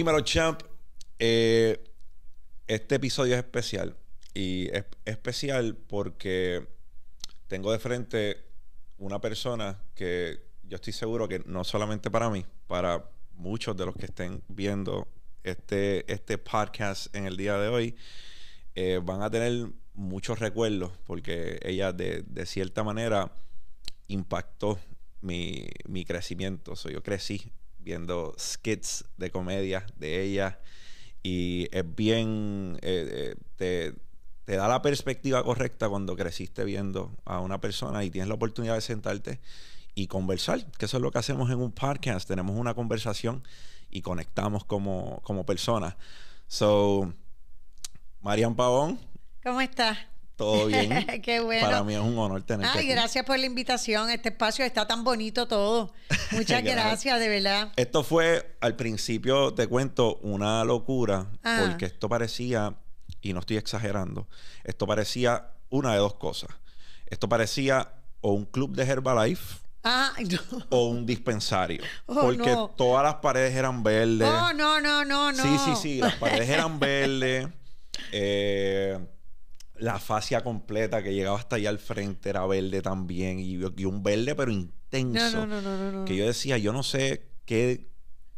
Dímelo, champ. Este episodio es especial. Y es especial porque tengo de frente una persona que yo estoy seguro que no solamente para mí, para muchos de los que estén viendo este podcast en el día de hoy, van a tener muchos recuerdos porque ella de cierta manera impactó mi crecimiento. Yo crecí viendo skits de comedia de ella y es bien... te da la perspectiva correcta cuando creciste viendo a una persona y tienes la oportunidad de sentarte y conversar, que eso es lo que hacemos en un podcast. Tenemos una conversación y conectamos como personas. So, Marian Pabón. ¿Cómo estás? Todo bien. Qué bueno. Para mí es un honor tenerte. Ay, gracias por la invitación. Este espacio está tan bonito todo. Muchas gracias, de verdad. Esto fue, al principio, te cuento, una locura. Ajá. Porque esto parecía, y no estoy exagerando, esto parecía una de dos cosas. Esto parecía o un club de Herbalife, no, o un dispensario. Porque no, todas las paredes eran verdes. No. Sí, las paredes eran verdes. La fascia completa que llegaba hasta allá al frente era verde también. Y un verde pero intenso. No. Que yo decía, yo no sé qué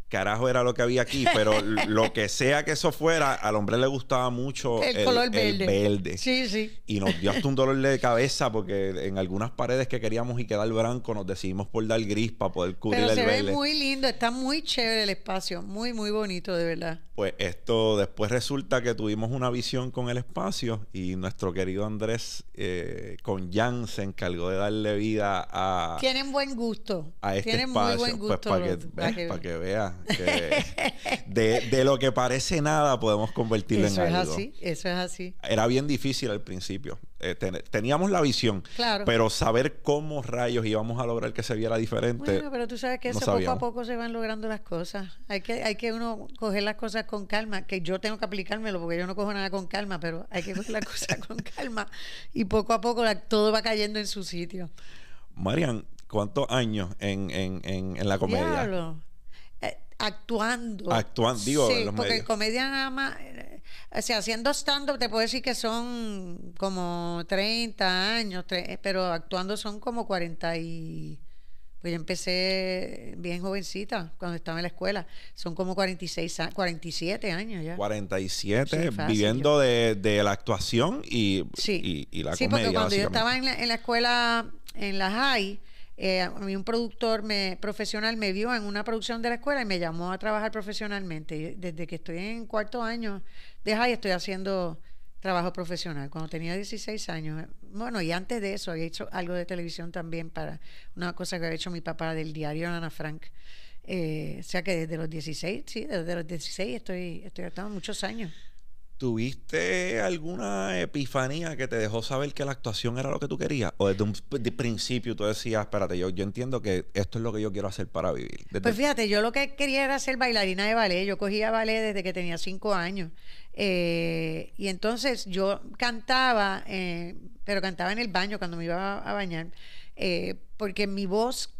carajo era lo que había aquí, pero lo que sea que eso fuera, al hombre le gustaba mucho el color verde. Sí. Y nos dio hasta un dolor de cabeza porque en algunas paredes que queríamos y quedar blanco, nos decidimos por dar gris para poder cubrir pero el verde. Se ve muy lindo, está muy chévere el espacio, muy, muy bonito, de verdad. Pues esto, después resulta que tuvimos una visión con el espacio y nuestro querido Andrés con Jan se encargó de darle vida a... Tienen buen gusto. A este tienen espacio. Muy buen gusto. Pues para que veas. De lo que parece nada podemos convertirlo en algo. Eso es así. Era bien difícil al principio. Teníamos la visión, claro, pero saber cómo rayos íbamos a lograr que se viera diferente. Bueno, pero tú sabes que poco a poco se van logrando las cosas. Hay que uno coger las cosas con calma, que yo tengo que aplicármelo porque yo no cojo nada con calma, pero hay que coger las cosas con calma y poco a poco todo va cayendo en su sitio. Marian, ¿cuántos años en la comedia? Diablo. Actuando, digo, sí, los porque medios. Comedia nada más, o sea, haciendo stand-up te puedo decir que son como 30 años, pero actuando son como 40 y... Pues yo empecé bien jovencita, cuando estaba en la escuela. Son como 47 años ya. 47, sí, fácil, viviendo de la actuación y la comedia. Sí, porque cuando yo estaba en la escuela, en la high... a mí un productor profesional me vio en una producción de la escuela y me llamó a trabajar profesionalmente. Y desde que estoy en cuarto año de high estoy haciendo trabajo profesional. Cuando tenía 16 años, bueno, y antes de eso había hecho algo de televisión también, para una cosa que había hecho mi papá del diario Ana Frank. O sea que desde los 16, sí, desde los 16 estoy actuando muchos años. ¿Tuviste alguna epifanía que te dejó saber que la actuación era lo que tú querías? ¿O desde un principio tú decías, espérate, yo entiendo que esto es lo que yo quiero hacer para vivir? Pues fíjate, yo lo que quería era ser bailarina de ballet. Yo cogía ballet desde que tenía 5 años. Y entonces yo cantaba, pero cantaba en el baño cuando me iba a bañar. Porque mi voz,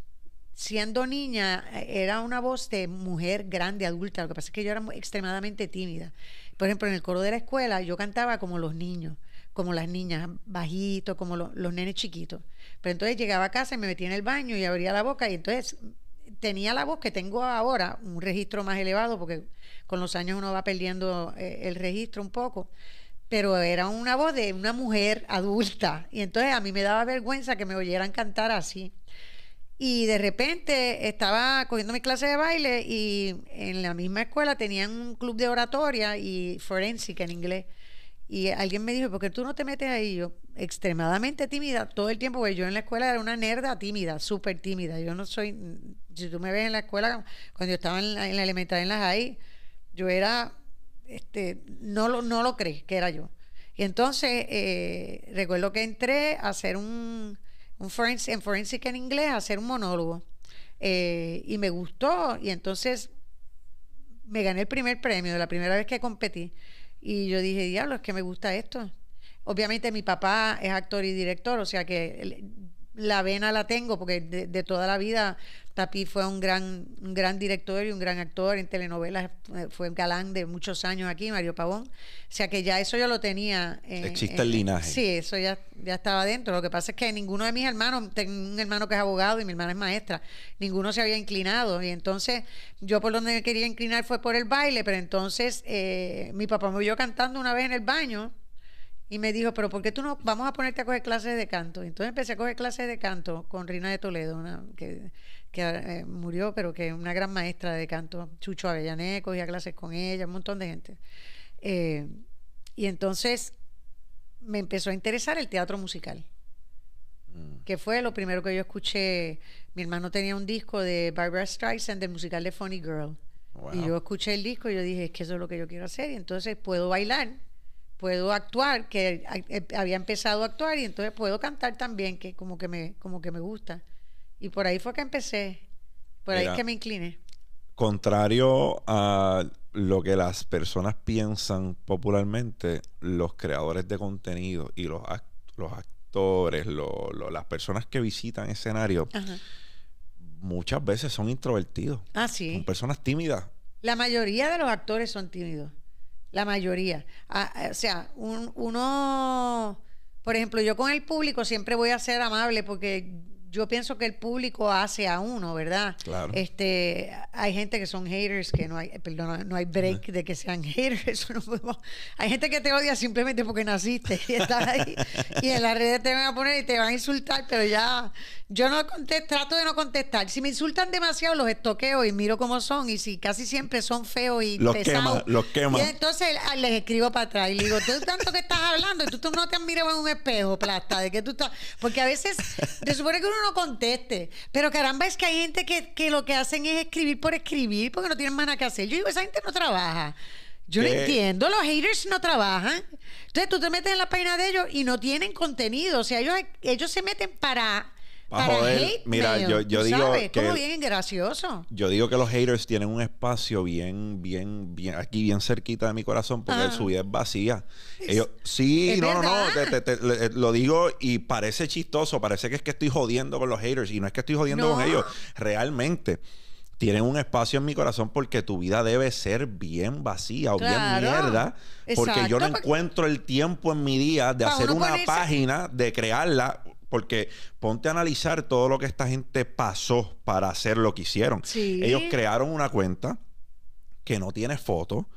siendo niña, era una voz de mujer grande, adulta. Lo que pasa es que yo era extremadamente tímida. Por ejemplo, en el coro de la escuela yo cantaba como los niños, como las niñas, bajito, como los nenes chiquitos. Pero entonces llegaba a casa y me metía en el baño y abría la boca y entonces tenía la voz que tengo ahora, un registro más elevado, porque con los años uno va perdiendo el registro un poco. Pero era una voz de una mujer adulta y entonces a mí me daba vergüenza que me oyeran cantar así. Y de repente estaba cogiendo mi clase de baile y en la misma escuela tenían un club de oratoria y forensica en inglés. Y alguien me dijo, ¿por qué tú no te metes ahí? Yo, extremadamente tímida todo el tiempo, porque yo en la escuela era una nerda tímida, súper tímida. Yo no soy... Si tú me ves en la escuela, cuando yo estaba en la elemental, en las high, yo era... no lo crees que era yo. Y entonces recuerdo que entré a hacer en forensic en inglés, hacer un monólogo. Y me gustó. Y entonces me gané el primer premio de la primera vez que competí. Y yo dije, diablo, es que me gusta esto. Obviamente mi papá es actor y director, o sea que la vena la tengo porque de toda la vida Tapí fue un gran director y un gran actor en telenovelas, fue galán de muchos años aquí, Mario Pavón, o sea que ya eso yo lo tenía, existe el linaje, sí, eso ya estaba dentro. Lo que pasa es que ninguno de mis hermanos, tengo un hermano que es abogado y mi hermana es maestra, ninguno se había inclinado, y entonces yo por donde me quería inclinar fue por el baile, pero entonces mi papá me vio cantando una vez en el baño y me dijo, pero ¿por qué tú no vamos a ponerte a coger clases de canto? Entonces empecé a coger clases de canto con Rina de Toledo, que murió, pero que es una gran maestra de canto. Chucho Avellaní, cogía clases con ella, un montón de gente. Y entonces me empezó a interesar el teatro musical, que fue lo primero que yo escuché. Mi hermano tenía un disco de Barbra Streisand, del musical de Funny Girl. Wow. Y yo escuché el disco y yo dije, es que eso es lo que yo quiero hacer. Y entonces puedo bailar, puedo actuar, que había empezado a actuar, y entonces puedo cantar también, que como que me gusta. Y por ahí fue que empecé, por ahí que me incliné. Contrario a lo que las personas piensan popularmente, los creadores de contenido y los actores, las personas que visitan escenario, ajá, muchas veces son introvertidos. Ah, sí. Son personas tímidas. La mayoría de los actores son tímidos. La mayoría. O sea, uno... Por ejemplo, yo con el público siempre voy a ser amable porque yo pienso que el público hace a uno, ¿verdad? Claro. Hay gente que son haters, que no hay... Perdón, no hay break de que sean haters. No podemos, hay gente que te odia simplemente porque naciste y estás ahí. Y en las redes te van a poner y te van a insultar, pero ya... Yo no contesto, trato de no contestar. Si me insultan demasiado, los estoqueo y miro cómo son. Y si casi siempre son feos y pesados, los quema. Y entonces les escribo para atrás y les digo, tú tanto que estás hablando, tú no te miras en un espejo, plasta, de que tú estás... Porque a veces te supone que uno no conteste. Pero caramba, es que hay gente que lo que hacen es escribir por escribir porque no tienen más nada que hacer. Yo digo, esa gente no trabaja. Yo no entiendo, los haters no trabajan. Entonces tú te metes en la página de ellos y no tienen contenido. O sea, ellos se meten para hate. Mira, mail, yo digo, ¿sabes? Que como bien gracioso. Yo digo que los haters tienen un espacio bien aquí, bien cerquita de mi corazón, porque su vida es vacía. Ellos, sí, no, lo digo y parece chistoso, parece que es que estoy jodiendo con los haters, y no es que estoy jodiendo con ellos, realmente tienen un espacio en mi corazón porque tu vida debe ser bien vacía o bien mierda. Exacto, porque yo no encuentro el tiempo en mi día de hacer una página, de crearla. Porque ponte a analizar todo lo que esta gente pasó para hacer lo que hicieron. Sí. Ellos crearon una cuenta que no tiene foto.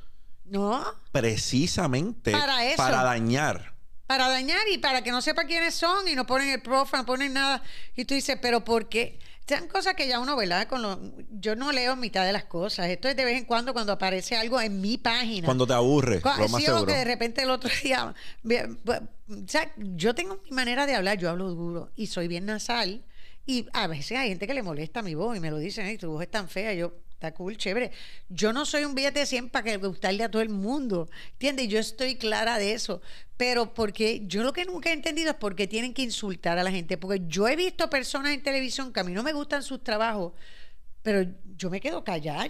No. Precisamente para dañar. Para dañar y para que no sepa quiénes son, y no ponen el profile, no ponen nada. Y tú dices, pero ¿por qué? Sean cosas que ya uno, ¿verdad? Yo no leo mitad de las cosas. Esto es de vez en cuando aparece algo en mi página. Cuando te aburre. Sí, o que de repente el otro día... O sea, yo tengo mi manera de hablar. Yo hablo duro y soy bien nasal. Y a veces hay gente que le molesta mi voz y me lo dicen, tu voz es tan fea. Yo, está cool, chévere. Yo no soy un billete de 100 para que gustarle a todo el mundo. ¿Entiendes? Yo estoy clara de eso. Pero porque yo lo que nunca he entendido es por qué tienen que insultar a la gente. Porque yo he visto personas en televisión que a mí no me gustan sus trabajos, pero yo me quedo callada.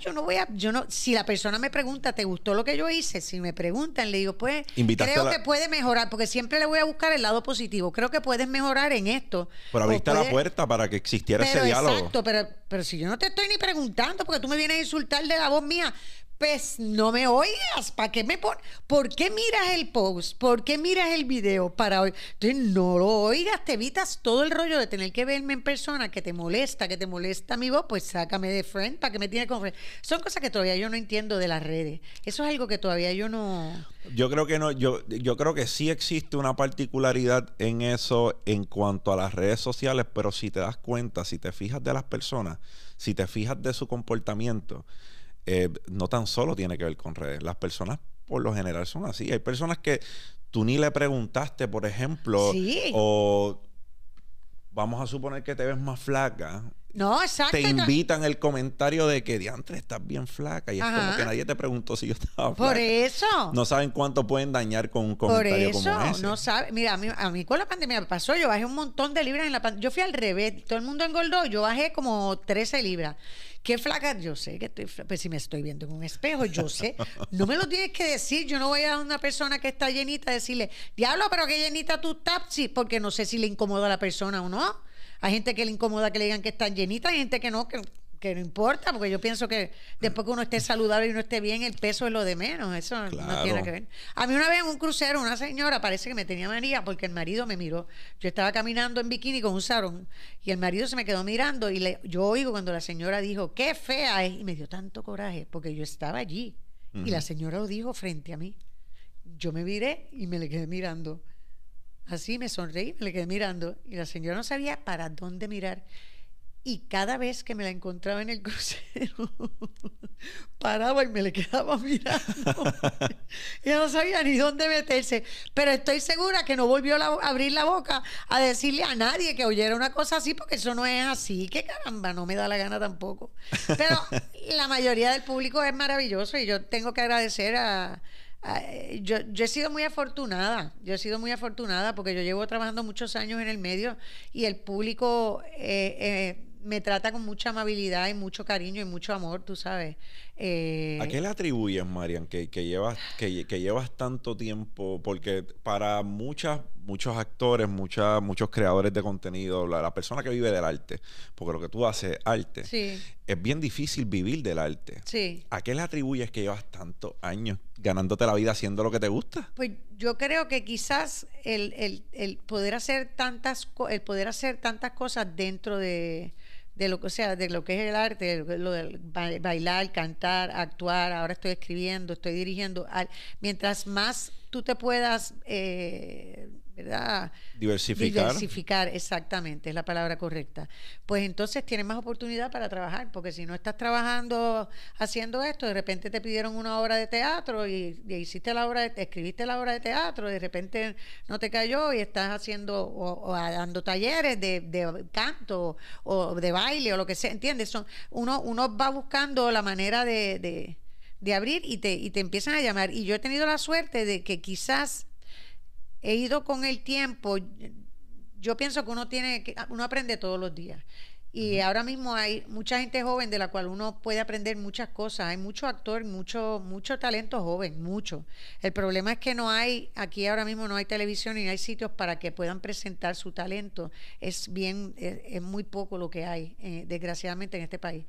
Si la persona me pregunta, ¿te gustó lo que yo hice? Si me preguntan, le digo, pues creo que puede mejorar, porque siempre le voy a buscar el lado positivo. Creo que puedes mejorar en esto. Pero abriste la puerta para que existiera ese diálogo. Exacto, pero si yo no te estoy ni preguntando, porque tú me vienes a insultar de la voz mía, pues no me oigas. ¿Para qué me pones? ¿Por qué miras el post? ¿Por qué miras el video? Para hoy, entonces no lo oigas, te evitas todo el rollo de tener que verme en persona, que te molesta mi voz, pues sácame de friend, ¿para que me tienes con friend? Son cosas que todavía yo no entiendo de las redes. Eso es algo que todavía yo no... Yo creo que no, yo creo que sí existe una particularidad en eso en cuanto a las redes sociales, pero si te das cuenta, si te fijas de las personas, si te fijas de su comportamiento, no tan solo tiene que ver con redes. Las personas por lo general son así. Hay personas que tú ni le preguntaste, por ejemplo, o vamos a suponer que te ves más flaca. No, exacto. Te invitan el comentario de que, diantre, estás bien flaca. Y es como que nadie te preguntó si yo estaba flaca. Por eso. No saben cuánto pueden dañar con un comentario como ese. Por eso, no saben. Mira, a mí con la pandemia me pasó. Yo bajé un montón de libras en la pandemia. Yo fui al revés. Todo el mundo engordó. Yo bajé como 13 libras. ¿Qué flaca? Yo sé que estoy flaca. Pues si me estoy viendo en un espejo, yo sé. No me lo tienes que decir. Yo no voy a una persona que está llenita a decirle, diablo, pero qué llenita tú estás, porque no sé si le incomoda a la persona o no. Hay gente que le incomoda que le digan que están llenitas, hay gente que no importa, porque yo pienso que después que uno esté saludable y uno esté bien, el peso es lo de menos, eso claro. No tiene que ver. A mí una vez en un crucero, una señora parece que me tenía manía porque el marido me miró. Yo estaba caminando en bikini con un sarón y el marido se me quedó mirando y yo oigo cuando la señora dijo, qué fea es, y me dio tanto coraje porque yo estaba allí y la señora lo dijo frente a mí. Yo me viré y me le quedé mirando. Así me sonreí, me le quedé mirando y la señora no sabía para dónde mirar. Y cada vez que me la encontraba en el crucero, paraba y me le quedaba mirando. Ella no sabía ni dónde meterse. Pero estoy segura que no volvió a abrir la boca a decirle a nadie que oyera una cosa así, porque eso no es así. Que caramba, no me da la gana tampoco. Pero la mayoría del público es maravilloso y yo tengo que agradecer a... Yo he sido muy afortunada, porque yo llevo trabajando muchos años en el medio y el público me trata con mucha amabilidad y mucho cariño y mucho amor, tú sabes. ¿A qué le atribuyes, Marian, que llevas tanto tiempo? Porque para muchos actores, muchos creadores de contenido, la persona que vive del arte, porque lo que tú haces es arte, sí. Es bien difícil vivir del arte. Sí. ¿A qué le atribuyes que llevas tantos años ganándote la vida haciendo lo que te gusta? Pues yo creo que quizás el poder hacer tantas cosas dentro de lo que es el arte, lo de bailar, cantar, actuar. Ahora estoy escribiendo, estoy dirigiendo. Mientras más tú te puedas, ¿verdad? Diversificar, exactamente, es la palabra correcta. Pues entonces tienes más oportunidad para trabajar, porque si no estás trabajando haciendo esto, de repente te pidieron una obra de teatro y escribiste la obra de teatro, de repente no te cayó y estás haciendo o dando talleres de canto o de baile o lo que sea, ¿entiendes? Uno va buscando la manera de abrir y te empiezan a llamar. Y yo he tenido la suerte de que quizás he ido con el tiempo. Yo pienso que uno aprende todos los días. Y ahora mismo hay mucha gente joven de la cual uno puede aprender muchas cosas. Hay mucho actor, mucho talento joven, mucho. El problema es que no hay, aquí ahora mismo no hay televisión y no hay sitios para que puedan presentar su talento. Es muy poco lo que hay, desgraciadamente, en este país.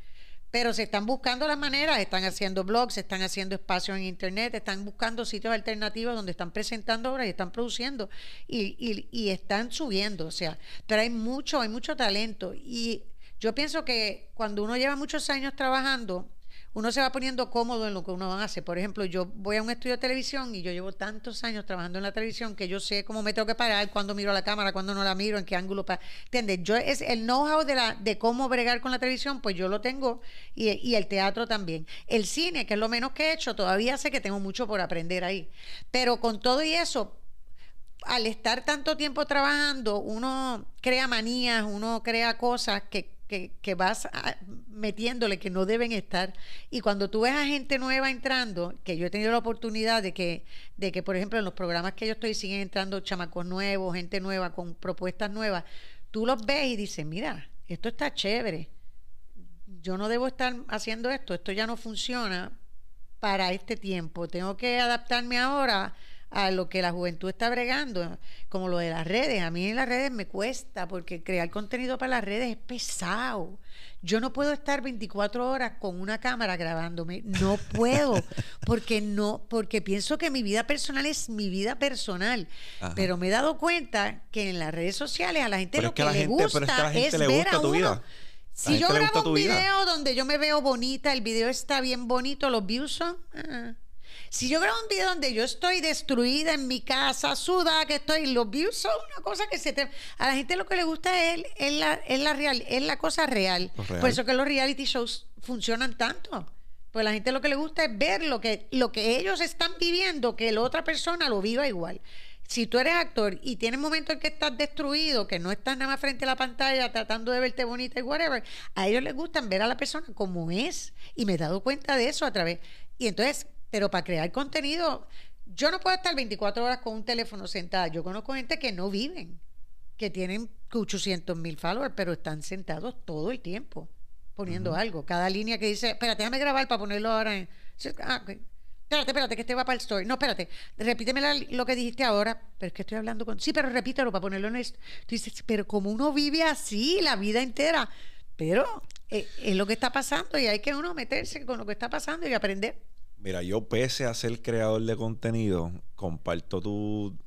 Pero se están buscando las maneras, están haciendo blogs, se están haciendo espacios en internet, están buscando sitios alternativos donde están presentando obras y están produciendo y están subiendo, o sea, pero hay mucho talento. Y yo pienso que cuando uno lleva muchos años trabajando, uno se va poniendo cómodo en lo que uno hace. Por ejemplo, yo voy a un estudio de televisión y yo llevo tantos años trabajando en la televisión que yo sé cómo me tengo que parar, cuándo miro a la cámara, cuándo no la miro, en qué ángulo. ¿Entiendes? Yo es el know-how de cómo bregar con la televisión, pues yo lo tengo, y el teatro también. El cine, que es lo menos que he hecho, todavía sé que tengo mucho por aprender ahí. Pero con todo y eso, al estar tanto tiempo trabajando, uno crea manías, uno crea cosas que vas metiéndole que no deben estar. Y cuando tú ves a gente nueva entrando, que yo he tenido la oportunidad de que por ejemplo en los programas que yo estoy siguen entrando chamacos nuevos, gente nueva con propuestas nuevas, tú los ves y dices, mira, esto está chévere, yo no debo estar haciendo esto ya no funciona para este tiempo, tengo que adaptarme ahora a lo que la juventud está bregando, como lo de las redes. A mí en las redes me cuesta, porque crear contenido para las redes es pesado. Yo no puedo estar 24 horas con una cámara grabándome, no puedo, porque pienso que mi vida personal es mi vida personal. Ajá. Pero me he dado cuenta que en las redes sociales a la gente lo que le gusta es ver a uno. Si yo grabo un video donde yo me veo bonita, el video está bien bonito, los views son... Si yo grabo un video donde yo estoy destruida en mi casa, sudada que estoy, los views son una cosa que a la gente lo que le gusta es la cosa real. Por eso que los reality shows funcionan tanto. Pues a la gente lo que le gusta es ver lo que ellos están viviendo, que la otra persona lo viva igual. Si tú eres actor y tienes momentos en que estás destruido, que no estás nada más frente a la pantalla tratando de verte bonita y whatever, a ellos les gustan ver a la persona como es. Y me he dado cuenta de eso a través. Y entonces... Pero para crear contenido, yo no puedo estar 24 horas con un teléfono sentada. Yo conozco gente que no viven, que tienen 800,000 followers, pero están sentados todo el tiempo poniendo algo. Cada línea que dice, espérate, déjame grabar para ponerlo ahora. Espérate, que este va para el story. No, espérate, repíteme lo que dijiste ahora. Pero es que estoy hablando con... Sí, pero repítelo para ponerlo en el... Tú dices, pero como uno vive así la vida entera. Pero es lo que está pasando y hay que uno meterse con lo que está pasando y aprender. Mira, yo pese a ser creador de contenido, comparto tu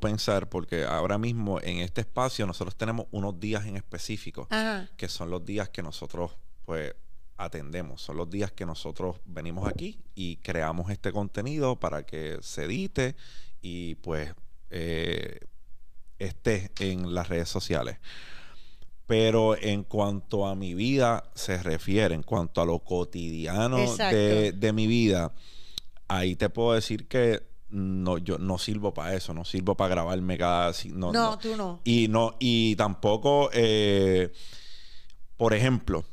pensar, porque ahora mismo en este espacio nosotros tenemos unos días en específico, ajá, que son los días que nosotros pues atendemos, son los días que nosotros venimos aquí y creamos este contenido para que se edite y pues esté en las redes sociales. Pero en cuanto a mi vida se refiere, en cuanto a lo cotidiano de mi vida, ahí te puedo decir que no, yo no sirvo para eso, no sirvo para grabarme cada... No, tú no. Y, no, y tampoco, por ejemplo,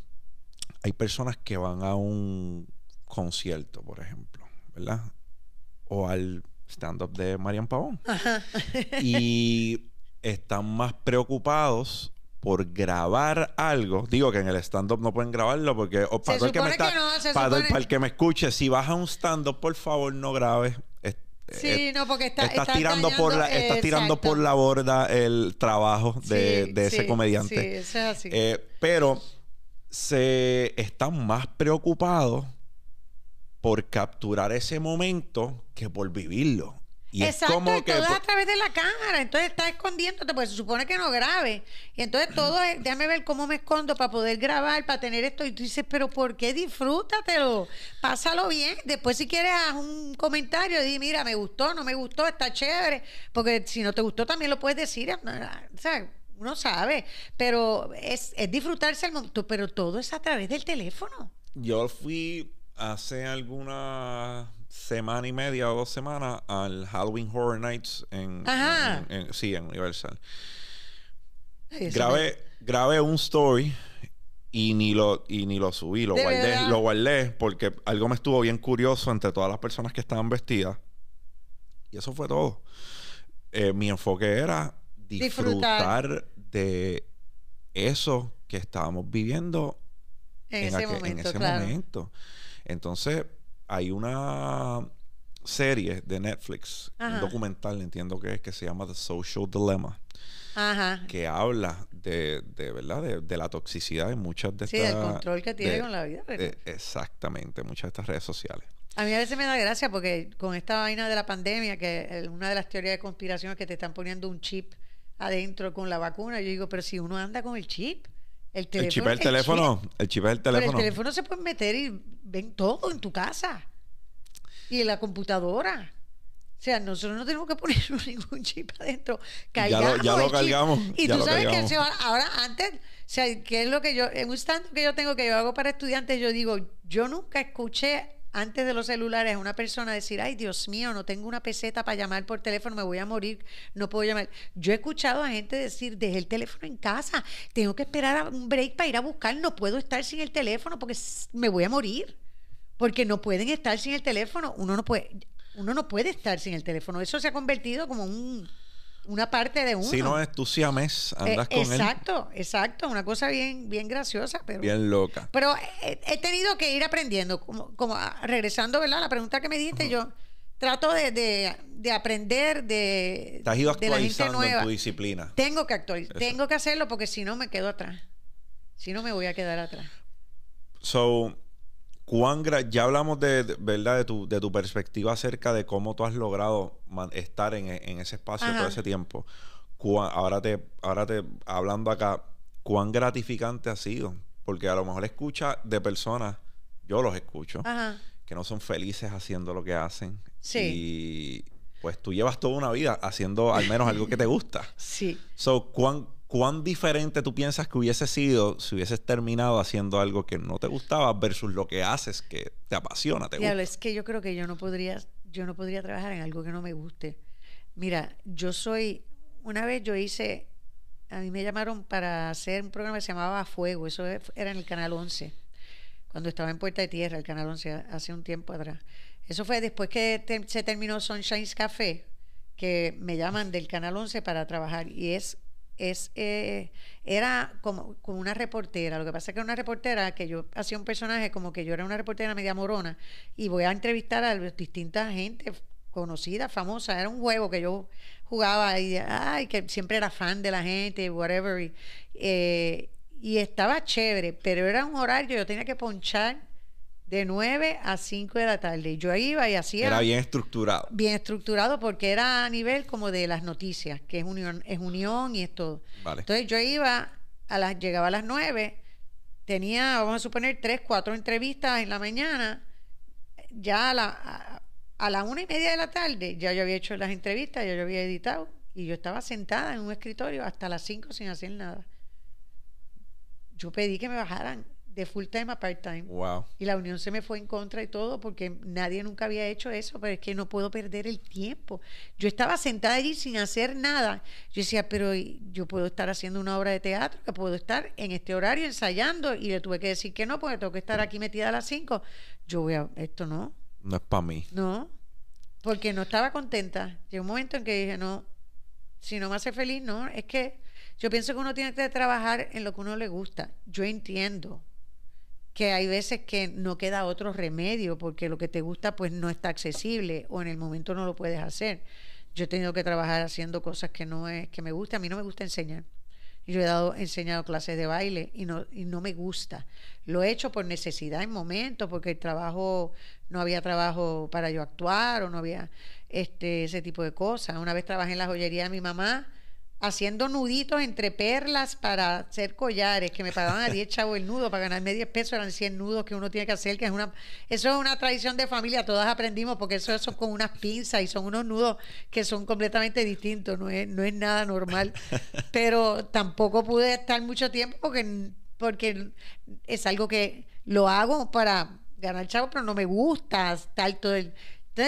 hay personas que van a un concierto, por ejemplo, ¿verdad? O al stand-up de Marian Pabón. Ajá. Y están más preocupados por grabar algo. Digo que en el stand-up no pueden grabarlo porque... Oh, para el que me está, que no, para el que me escuche, si vas a un stand-up, por favor, no grabes. Sí, no, porque estás tirando dañando, estás tirando por la borda el trabajo de ese comediante. Sí, eso es así. Pero se están más preocupados por capturar ese momento que por vivirlo. Y exacto, es como y todo que, a través de la cámara. Entonces estás escondiéndote, porque se supone que no grabes. Y entonces todo es, déjame ver cómo me escondo para poder grabar, para tener esto. Y tú dices, pero ¿por qué? Disfrútatelo, pásalo bien. Después si quieres haz un comentario, di, mira, me gustó, no me gustó, está chévere. Porque si no te gustó también lo puedes decir, ¿sabes? Uno sabe. Pero es disfrutarse el momento. Pero todo es a través del teléfono. Yo fui hace algunas... semana y media o 2 semanas al Halloween Horror Nights en Universal. Ay, grabé un story y ni lo subí, lo guardé porque algo me estuvo bien curioso entre todas las personas que estaban vestidas y eso fue todo. Mi enfoque era disfrutar de eso que estábamos viviendo en ese momento. Entonces hay una serie de Netflix, ajá, un documental, entiendo que es, que se llama The Social Dilemma, ajá, que habla de la toxicidad de muchas de estas... Sí, del control que tiene con la vida. Exactamente, muchas de estas redes sociales. A mí a veces me da gracia porque con esta vaina de la pandemia, que una de las teorías de conspiración es que te están poniendo un chip adentro con la vacuna, yo digo, pero si uno anda con el chip... El chip es el teléfono. El chip es el teléfono. Pero el teléfono se puede meter y ven todo en tu casa. Y en la computadora. O sea, nosotros no tenemos que poner ningún chip adentro. Cargamos ya lo cargamos. Y tú sabes que ahora, antes, o sea, ¿qué es lo que yo... En un stand que yo tengo, que yo hago para estudiantes, yo digo, yo nunca escuché antes de los celulares a una persona decir, ay, Dios mío, no tengo una peseta para llamar por teléfono, me voy a morir, no puedo llamar. Yo he escuchado a gente decir, dejé el teléfono en casa, tengo que esperar a un break para ir a buscar, no puedo estar sin el teléfono porque me voy a morir. Porque no pueden estar sin el teléfono. Uno no puede estar sin el teléfono. Eso se ha convertido como una parte de uno. Si no es tu siamés, andas con él. Exacto. Una cosa bien graciosa, pero... bien loca. Pero he tenido que ir aprendiendo. Como regresando, ¿verdad?, a la pregunta que me diste, uh-huh, yo trato de aprender de... Te has ido actualizando en tu disciplina. Tengo que actualizar. Tengo que hacerlo porque si no me quedo atrás. Si no me voy a quedar atrás. So... ya hablamos ¿verdad?, de tu perspectiva acerca de cómo tú has logrado estar en ese espacio, ajá, todo ese tiempo. Ahora hablando acá, ¿cuán gratificante ha sido? Porque a lo mejor escucha de personas, yo los escucho, ajá, que no son felices haciendo lo que hacen. Sí. Y pues tú llevas toda una vida haciendo al menos algo que te gusta. Sí. So, ¿Cuán diferente tú piensas que hubiese sido si hubieses terminado haciendo algo que no te gustaba versus lo que haces que te apasiona, te gusta? Claro, es que yo creo que yo no podría trabajar en algo que no me guste. Mira, una vez yo hice, a mí me llamaron para hacer un programa que se llamaba A Fuego, eso era en el Canal 11, cuando estaba en Puerta de Tierra, el Canal 11, hace un tiempo atrás. Eso fue después que se terminó Sunshine's Café, que me llaman del Canal 11 para trabajar, y es era como una reportera. Lo que pasa es que era una reportera que yo hacía un personaje como que yo era una reportera media morona y voy a entrevistar a distintas gente conocida, famosa. Era un juego que yo jugaba y ay, que siempre era fan de la gente, whatever. Y estaba chévere, pero era un horario, yo tenía que ponchar de 9 a 5 de la tarde. Y yo iba y hacía... Era bien estructurado. Bien estructurado porque era a nivel como de las noticias, que es unión y es todo. Vale. Entonces yo iba, llegaba a las 9, tenía, vamos a suponer, 3, 4 entrevistas en la mañana. Ya a la 1:30 de la tarde ya yo había hecho las entrevistas, ya yo había editado. Y yo estaba sentada en un escritorio hasta las 5 sin hacer nada. Yo pedí que me bajaran de full time a part time. Wow. Y la unión se me fue en contra y todo porque nadie nunca había hecho eso, pero es que no puedo perder el tiempo. Yo estaba sentada allí sin hacer nada. Yo decía, pero yo puedo estar haciendo una obra de teatro, que puedo estar en este horario ensayando, y le tuve que decir que no, porque tengo que estar aquí metida a las 5. Yo esto no. No es para mí. No, porque no estaba contenta. Llegó un momento en que dije, no, si no me hace feliz, no. Es que yo pienso que uno tiene que trabajar en lo que uno le gusta. Yo entiendo que hay veces que no queda otro remedio porque lo que te gusta pues no está accesible o en el momento no lo puedes hacer. Yo he tenido que trabajar haciendo cosas que no es que me gusta. A mí no me gusta enseñar. Yo he enseñado clases de baile y no me gusta. Lo he hecho por necesidad en momentos porque el trabajo, no había trabajo para yo actuar o no había ese tipo de cosas. Una vez trabajé en la joyería de mi mamá haciendo nuditos entre perlas para hacer collares, que me pagaban a 10 chavos el nudo, para ganarme 10 pesos eran 100 nudos que uno tiene que hacer, que es eso es una tradición de familia, todas aprendimos, porque eso con unas pinzas y son unos nudos que son completamente distintos, no es nada normal, pero tampoco pude estar mucho tiempo porque es algo que lo hago para ganar chavos, pero no me gusta estar entonces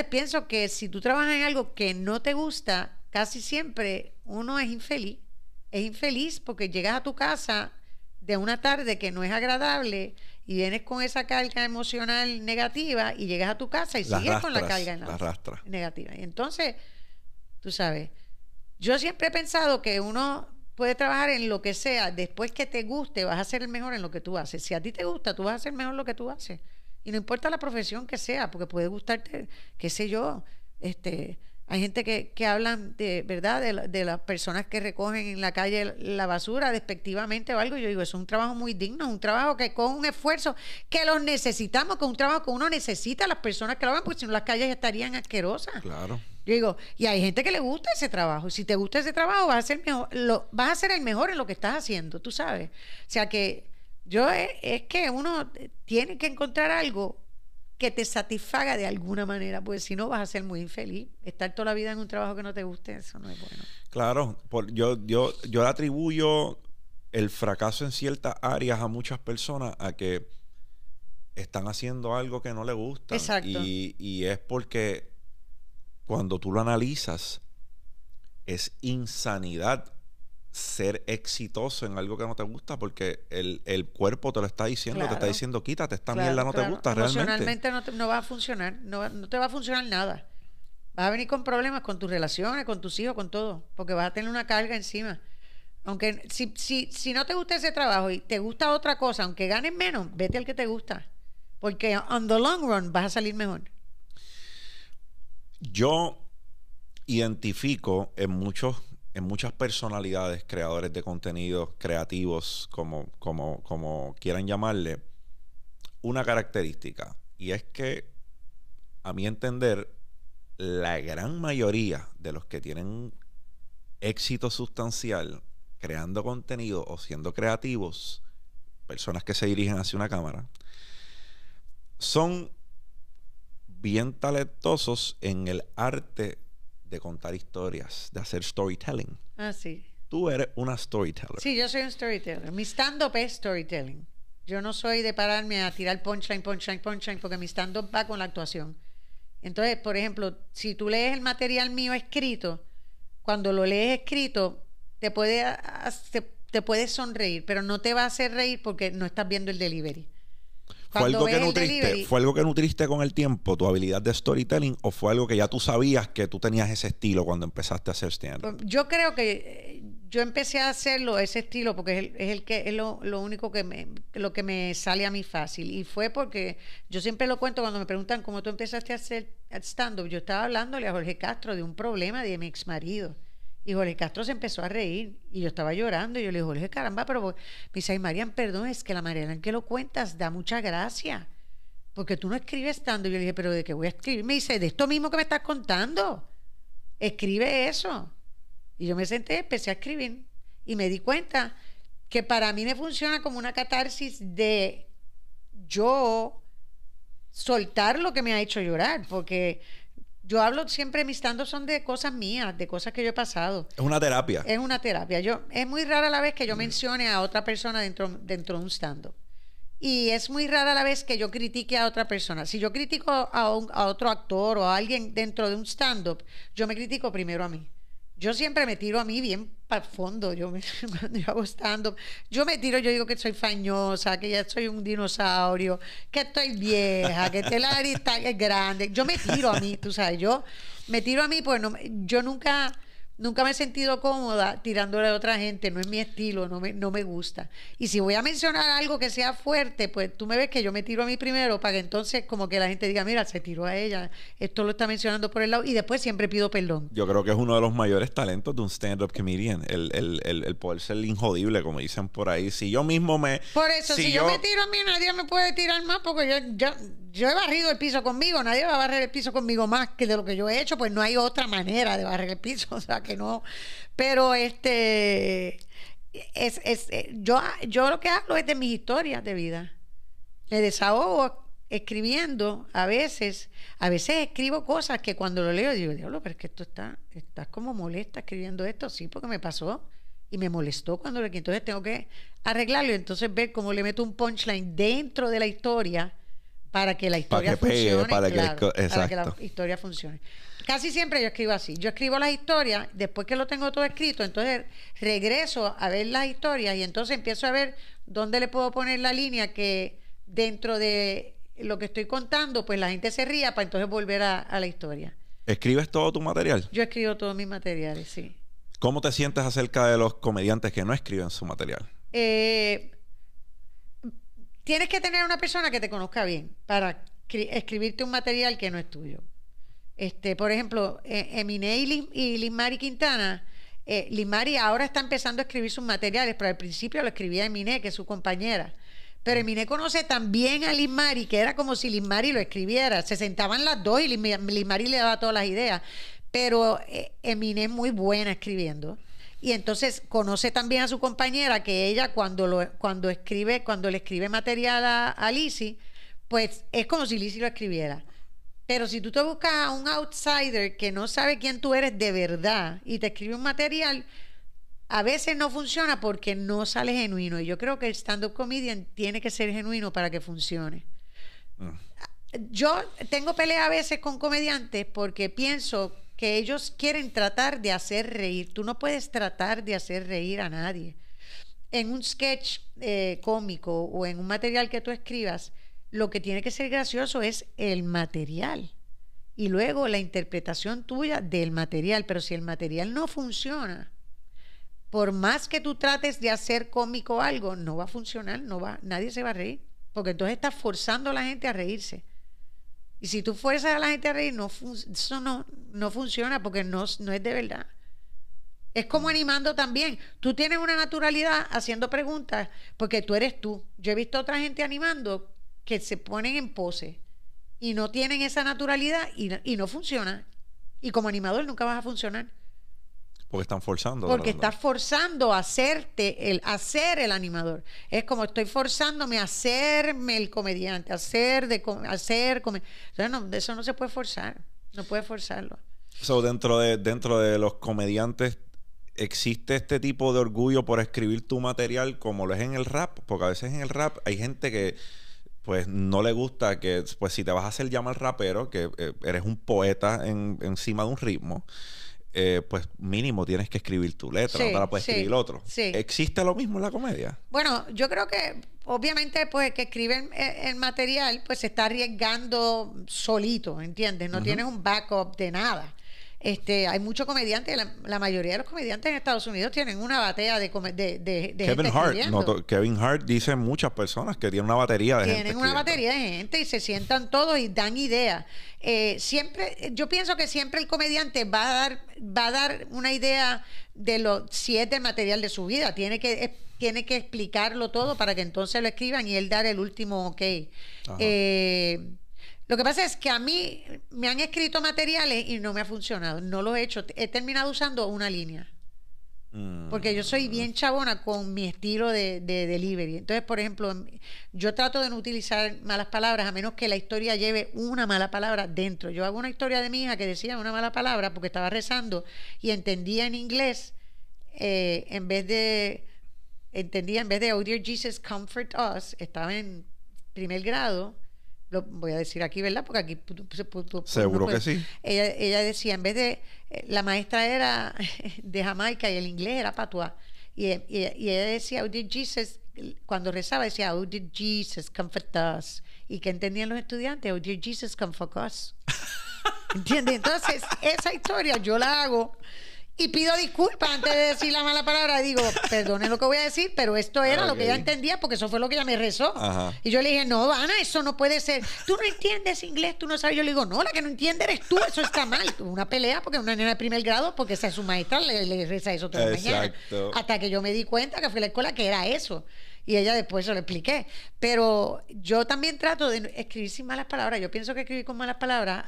pienso que si tú trabajas en algo que no te gusta, casi siempre uno es infeliz. Es infeliz porque llegas a tu casa de una tarde que no es agradable y vienes con esa carga emocional negativa y llegas a tu casa y sigues con la carga negativa. Y entonces, tú sabes, yo siempre he pensado que uno puede trabajar en lo que sea. Después que te guste, vas a ser el mejor en lo que tú haces. Si a ti te gusta, tú vas a ser mejor en lo que tú haces. Y no importa la profesión que sea, porque puede gustarte, qué sé yo, hay gente que hablan de verdad de las personas que recogen en la calle la basura despectivamente o algo. Yo digo, es un trabajo muy digno, es un trabajo que con un esfuerzo que los necesitamos, que un trabajo que uno necesita, las personas que lo hagan, porque si no las calles estarían asquerosas. Claro. Yo digo, y hay gente que le gusta ese trabajo. Si te gusta ese trabajo, vas a ser mejor, vas a ser el mejor en lo que estás haciendo, tú sabes. O sea que es que uno tiene que encontrar algo que te satisfaga de alguna manera, porque si no vas a ser muy infeliz. Estar toda la vida en un trabajo que no te guste, eso no es bueno. Claro, yo le atribuyo el fracaso en ciertas áreas a muchas personas a que están haciendo algo que no les gusta. Exacto. Y es porque cuando tú lo analizas, es insanidad ser exitoso en algo que no te gusta, porque el cuerpo te lo está diciendo, claro. Te está diciendo quítate esta mierda, no te gusta realmente. Emocionalmente no va a funcionar, no te va a funcionar nada. Vas a venir con problemas con tus relaciones, con tus hijos, con todo, porque vas a tener una carga encima. Aunque si no te gusta ese trabajo y te gusta otra cosa, aunque ganes menos, vete al que te gusta, porque on the long run vas a salir mejor. Yo identifico en muchas personalidades, creadores de contenidos, creativos, como quieran llamarle, una característica. Y es que, a mi entender, la gran mayoría de los que tienen éxito sustancial creando contenido o siendo creativos, personas que se dirigen hacia una cámara, son bien talentosos en el arte de contar historias, de hacer storytelling. Ah, sí. Tú eres una storyteller. Sí, yo soy un storyteller. Mi stand-up es storytelling. Yo no soy de pararme a tirar punchline, porque mi stand-up va con la actuación. Entonces, por ejemplo, si tú lees el material mío escrito, cuando lo lees escrito, te puede sonreír, pero no te va a hacer reír porque no estás viendo el delivery. ¿Fue algo que nutriste con el tiempo, tu habilidad de storytelling, o fue algo que ya tú sabías que tú tenías ese estilo cuando empezaste a hacer stand-up? Yo creo que yo empecé a hacerlo ese estilo porque es lo único que me sale a mí fácil, y fue porque yo siempre lo cuento cuando me preguntan cómo tú empezaste a hacer stand-up. Yo estaba hablándole a Jorge Castro de un problema de mi ex marido y Jorge Castro se empezó a reír y yo estaba llorando y yo le dije, Jorge, caramba, pero me dice, ay, Marian, perdón, es que la manera en que lo cuentas da mucha gracia porque tú no escribes stand-up. Yo le dije, pero ¿de qué voy a escribir? Me dice, de esto mismo que me estás contando, escribe eso. Y yo me senté, empecé a escribir y me di cuenta que para mí me funciona como una catarsis de yo soltar lo que me ha hecho llorar, porque yo hablo siempre, mis stand-up son de cosas mías, de cosas que yo he pasado. Es una terapia. Es una terapia. Es muy rara la vez que yo mencione a otra persona dentro de un stand-up. Y es muy rara la vez que yo critique a otra persona. Si yo critico a otro actor o a alguien dentro de un stand-up, yo me critico primero a mí. Yo siempre me tiro a mí bien para el fondo. Cuando yo hago stand-up, yo me tiro, yo digo que soy fañosa, que ya soy un dinosaurio, que estoy vieja, que la nariz es grande. Yo me tiro a mí, tú sabes. Yo me tiro a mí, pues no, yo nunca me he sentido cómoda tirándole a otra gente. No es mi estilo, no me gusta. Y si voy a mencionar algo que sea fuerte, pues tú me ves que yo me tiro a mí primero para que entonces como que la gente diga, mira, se tiró a ella, esto lo está mencionando por el lado, y después siempre pido perdón. Yo creo que es uno de los mayores talentos de un stand-up comedian, el poder ser injodible, como dicen por ahí. Si yo mismo me... Por eso, si yo me tiro a mí, nadie me puede tirar más, porque yo he barrido el piso conmigo. Nadie va a barrer el piso conmigo más que de lo que yo he hecho, pues no hay otra manera de barrer el piso, o sea que no. Pero yo lo que hablo es de mis historias de vida. Me desahogo escribiendo. A veces escribo cosas que cuando lo leo digo, diablo, pero es que esto está como molesta escribiendo esto. Sí, porque me pasó y me molestó cuando lo que... Entonces tengo que arreglarlo y entonces ver cómo le meto un punchline dentro de la historia para que la historia funcione, para que la historia funcione. Casi siempre yo escribo así. Yo escribo las historias, después que lo tengo todo escrito, entonces regreso a ver las historias y entonces empiezo a ver dónde le puedo poner la línea que dentro de lo que estoy contando, pues la gente se ría, para entonces volver a la historia. ¿Escribes todo tu material? Yo escribo todos mis materiales, sí. ¿Cómo te sientes acerca de los comediantes que no escriben su material? Tienes que tener una persona que te conozca bien para escribirte un material que no es tuyo. Por ejemplo, Eminé y Limari Quintana. Limari ahora está empezando a escribir sus materiales, pero al principio lo escribía Eminé, que es su compañera. Pero Eminé conoce también a Limari, que era como si Limari lo escribiera. Se sentaban las dos y Limari le daba todas las ideas. Pero Eminé es muy buena escribiendo. Y entonces conoce también a su compañera, que ella cuando le escribe material a Lizzie, pues es como si Lizzie lo escribiera. Pero si tú te buscas a un outsider que no sabe quién tú eres de verdad y te escribe un material, a veces no funciona porque no sale genuino. Y yo creo que el stand-up comedian tiene que ser genuino para que funcione. Yo tengo pelea a veces con comediantes porque pienso que ellos quieren tratar de hacer reír. Tú no puedes tratar de hacer reír a nadie. En un sketch cómico o en un material que tú escribas, lo que tiene que ser gracioso es el material y luego la interpretación tuya del material. Pero si el material no funciona, por más que tú trates de hacer cómico algo, no va a funcionar, nadie se va a reír, porque entonces estás forzando a la gente a reírse. Y si tú fuerzas a la gente a reír, eso no funciona, porque no es de verdad. Es como animando también. Tú tienes una naturalidad haciendo preguntas porque tú eres tú. Yo he visto otra gente animando que se ponen en pose y no tienen esa naturalidad y no funciona. Y como animador nunca vas a funcionar. Porque están forzando. Porque estás forzando a hacer el animador. Es como estoy forzándome a hacerme el comediante, Entonces, no, eso no se puede forzar. No puedes forzarlo. So, dentro de los comediantes existe este tipo de orgullo por escribir tu material, como lo es en el rap. Porque a veces en el rap hay gente que pues no le gusta que, pues si te vas a hacer llamar rapero, que eres un poeta encima de un ritmo, pues mínimo tienes que escribir tu letra, sí, no la puedes escribir otro. Sí. ¿Existe lo mismo en la comedia? Bueno, yo creo que obviamente pues el que escribe el material pues se está arriesgando solito, ¿entiendes? No tienes un backup de nada. Hay muchos comediantes, la mayoría de los comediantes en Estados Unidos tienen una batea de Kevin gente Hart, Kevin Hart dice muchas personas que tienen una batería de gente. Tienen una batería de gente y se sientan todos y dan ideas. Siempre, yo pienso que siempre el comediante va a dar una idea de lo, si es del material de su vida. Tiene que explicarlo todo para que entonces lo escriban y él dar el último ok. Lo que pasa es que a mí me han escrito materiales y no me ha funcionado. No lo he hecho. He terminado usando una línea. Porque yo soy bien chabona con mi estilo de delivery. Entonces, por ejemplo, yo trato de no utilizar malas palabras a menos que la historia lleve una mala palabra dentro. Yo hago una historia de mi hija que decía una mala palabra porque estaba rezando y entendía en inglés en vez de "Oh dear Jesus, comfort us", estaba en primer grado. Lo voy a decir aquí, ¿verdad? Porque aquí seguro que sí. Ella decía, en vez de la maestra era de Jamaica y el inglés era patuá, y ella decía "Oh dear Jesus", cuando rezaba decía "Oh dear Jesus, comfort us", y que entendían los estudiantes "Oh dear Jesus, comfort us". ¿Entiendes? Entonces esa historia yo la hago y pido disculpas antes de decir la mala palabra. Digo, perdone lo que voy a decir, pero esto era lo que ella entendía porque eso fue lo que ella me rezó. Y yo le dije, no, Ana, eso no puede ser. Tú no entiendes inglés, tú no sabes. Yo le digo, no, la que no entiende eres tú, eso está mal. Una pelea porque una nena de primer grado, porque esa es su maestra, le reza eso toda la mañana. Hasta que yo me di cuenta que fui a la escuela que era eso. Y ella después se lo expliqué. Pero yo también trato de escribir sin malas palabras. Yo pienso que escribir con malas palabras...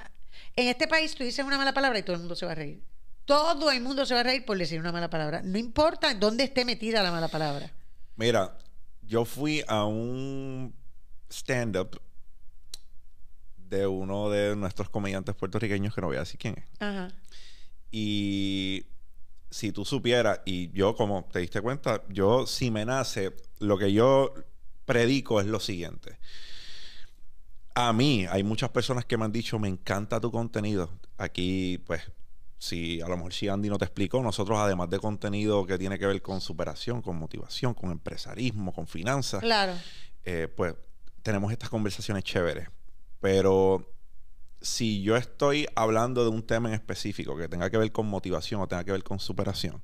En este país tú dices una mala palabra y todo el mundo se va a reír. Todo el mundo se va a reír por decir una mala palabra. No importa dónde esté metida la mala palabra. Mira, yo fui a un stand-up de uno de nuestros comediantes puertorriqueños que no voy a decir quién es. Y si tú supieras, y yo como te diste cuenta, yo si me nace, lo que yo predico es lo siguiente. A mí, hay muchas personas que me han dicho, me encanta tu contenido. Aquí, pues... a lo mejor si Andy no te explicó, nosotros además de contenido que tiene que ver con superación, con motivación, con empresarismo, con finanzas, pues tenemos estas conversaciones chéveres. Pero si yo estoy hablando de un tema en específico que tenga que ver con motivación o tenga que ver con superación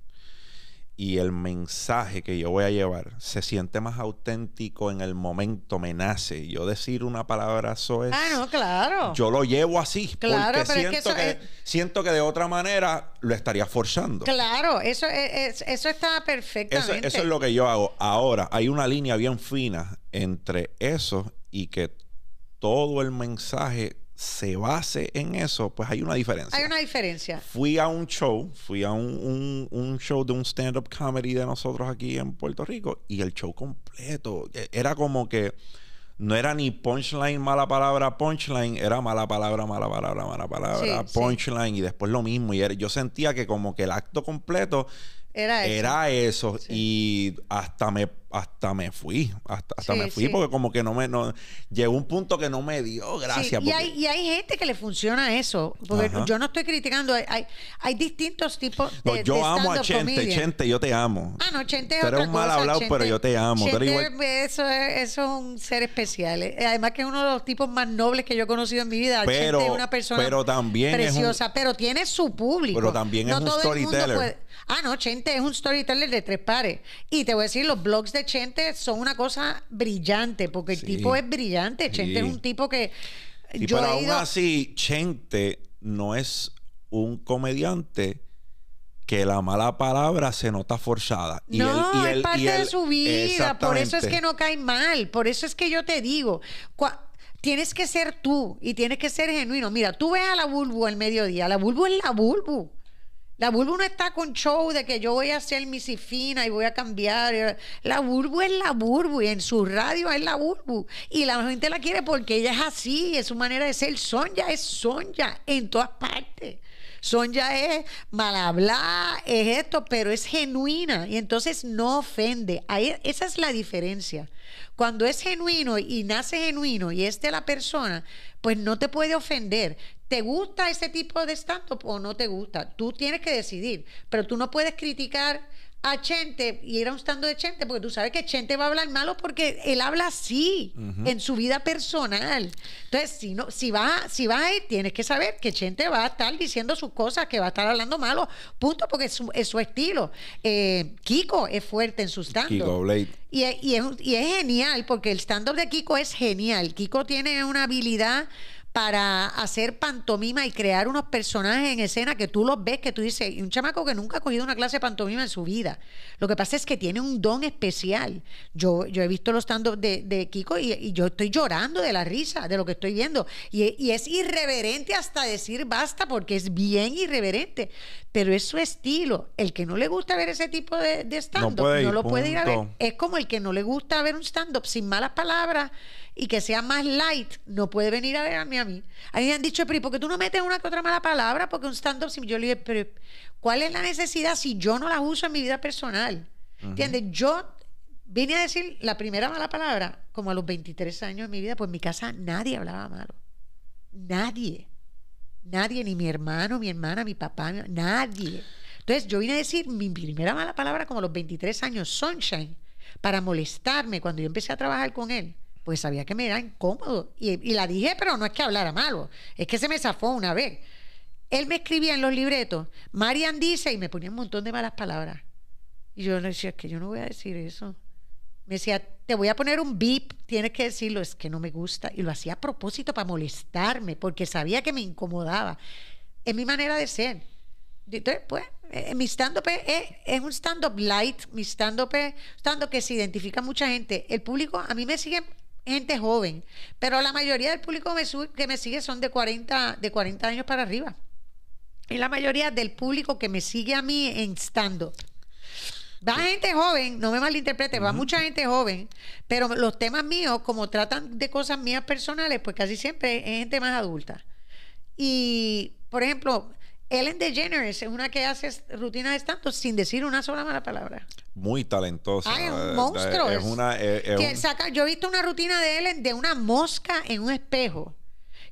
y el mensaje que yo voy a llevar se siente más auténtico en el momento, me nace. Yo decir una palabra, eso es... no, claro. Yo lo llevo así. Claro, porque pero siento, es que, siento que de otra manera lo estaría forzando. Claro, eso está perfectamente. Eso es lo que yo hago. Ahora, hay una línea bien fina entre eso y que todo el mensaje se base en eso, pues hay una diferencia. Hay una diferencia. Fui a un show, fui a un show de un stand-up comedy de nosotros aquí en Puerto Rico y el show completo era como que no era ni punchline, mala palabra, punchline, era mala palabra, mala palabra, mala palabra, punchline y después lo mismo. Y yo sentía que como que el acto completo era eso. Y hasta me fui porque como que no llegó un punto que no me dio gracia. Porque... Y hay gente que le funciona eso, porque yo no estoy criticando, hay distintos tipos de yo amo a Chente, yo te amo. Ah, no, Chente es otra cosa. Tú eres un mal hablado, Chente, pero yo te amo. Chente, igual... eso es un ser especial. Además que es uno de los tipos más nobles que yo he conocido en mi vida. Pero, Chente es una persona preciosa, pero tiene su público. Pero también es un storyteller. Chente es un storyteller de tres pares. Y te voy a decir, los blogs de Chente son una cosa brillante, porque el tipo es brillante. Chente es un tipo que... pero aún así, Chente no es un comediante que la mala palabra se nota forzada. Y es parte de su vida. Por eso es que no cae mal. Por eso es que yo te digo... Tienes que ser tú y tienes que ser genuino. Mira, tú ves a la Bulbu al mediodía. La Bulbu es la Bulbu. La Bulbu no está con show de que yo voy a hacer mi sifina y voy a cambiar. La Bulbu es la Bulbu y en su radio es la Bulbu. Y la gente la quiere porque ella es así, es su manera de ser. Sonja es Sonja en todas partes. Sonja es mal hablar, es esto, pero es genuina y entonces no ofende. Ahí, esa es la diferencia. Cuando es genuino y nace genuino y es de la persona, pues no te puede ofender. ¿Te gusta ese tipo de stand-up o no te gusta? Tú tienes que decidir, pero tú no puedes criticar a Chente y era un stand de Chente, porque tú sabes que Chente va a hablar malo porque él habla así en su vida personal. Entonces, si vas a ir, tienes que saber que Chente va a estar diciendo sus cosas, que va a estar hablando malo, punto, porque es su estilo. Kiko es fuerte en su stand-up. Kiko Blade. Y es genial, porque el stand-up de Kiko es genial. Kiko tiene una habilidad para hacer pantomima y crear unos personajes en escena que tú los ves, que tú dices, un chamaco que nunca ha cogido una clase de pantomima en su vida. Lo que pasa es que tiene un don especial. Yo he visto los stand-ups de Kiko y yo estoy llorando de la risa, de lo que estoy viendo. Y es irreverente hasta decir basta, porque es bien irreverente. Pero es su estilo. El que no le gusta ver ese tipo de stand-up no lo puede ir a ver. Es como el que no le gusta ver un stand-up sin malas palabras y que sea más light, no puede venir a ver a mí. A mí me han dicho, pero ¿por qué tú no metes una que otra mala palabra? Porque un stand-up, yo le dije, pero ¿cuál es la necesidad si yo no las uso en mi vida personal? ¿Entiendes? Yo vine a decir la primera mala palabra como a los 23 años de mi vida, pues en mi casa nadie hablaba malo. Nadie. Nadie, ni mi hermano, mi hermana, mi papá, nadie. Entonces yo vine a decir mi primera mala palabra como a los 23 años, Sunshine, para molestarme cuando yo empecé a trabajar con él. Pues sabía que me era incómodo. Y la dije, pero no es que hablara malo. Es que se me zafó una vez. Él me escribía en los libretos, Marian dice, y me ponía un montón de malas palabras. Y yo le decía, es que yo no voy a decir eso. Me decía, te voy a poner un beep, tienes que decirlo, es que no me gusta. Y lo hacía a propósito para molestarme, porque sabía que me incomodaba. Es mi manera de ser. Entonces, pues, mi stand-up es un stand-up light, mi stand-up es stand-up que se identifica a mucha gente. El público, a mí me siguen gente joven, pero la mayoría del público que me sigue son de 40 años para arriba. Y la mayoría del público que me sigue a mí en stand-up. Va gente joven, no me malinterprete, va mucha gente joven, pero los temas míos, como tratan de cosas mías personales, pues casi siempre es gente más adulta. Y, por ejemplo, Ellen DeGeneres es una que hace rutinas de stand-up sin decir una sola mala palabra. Muy talentosa. Ay, un monstruo. Es una, yo he visto una rutina de Ellen de una mosca en un espejo.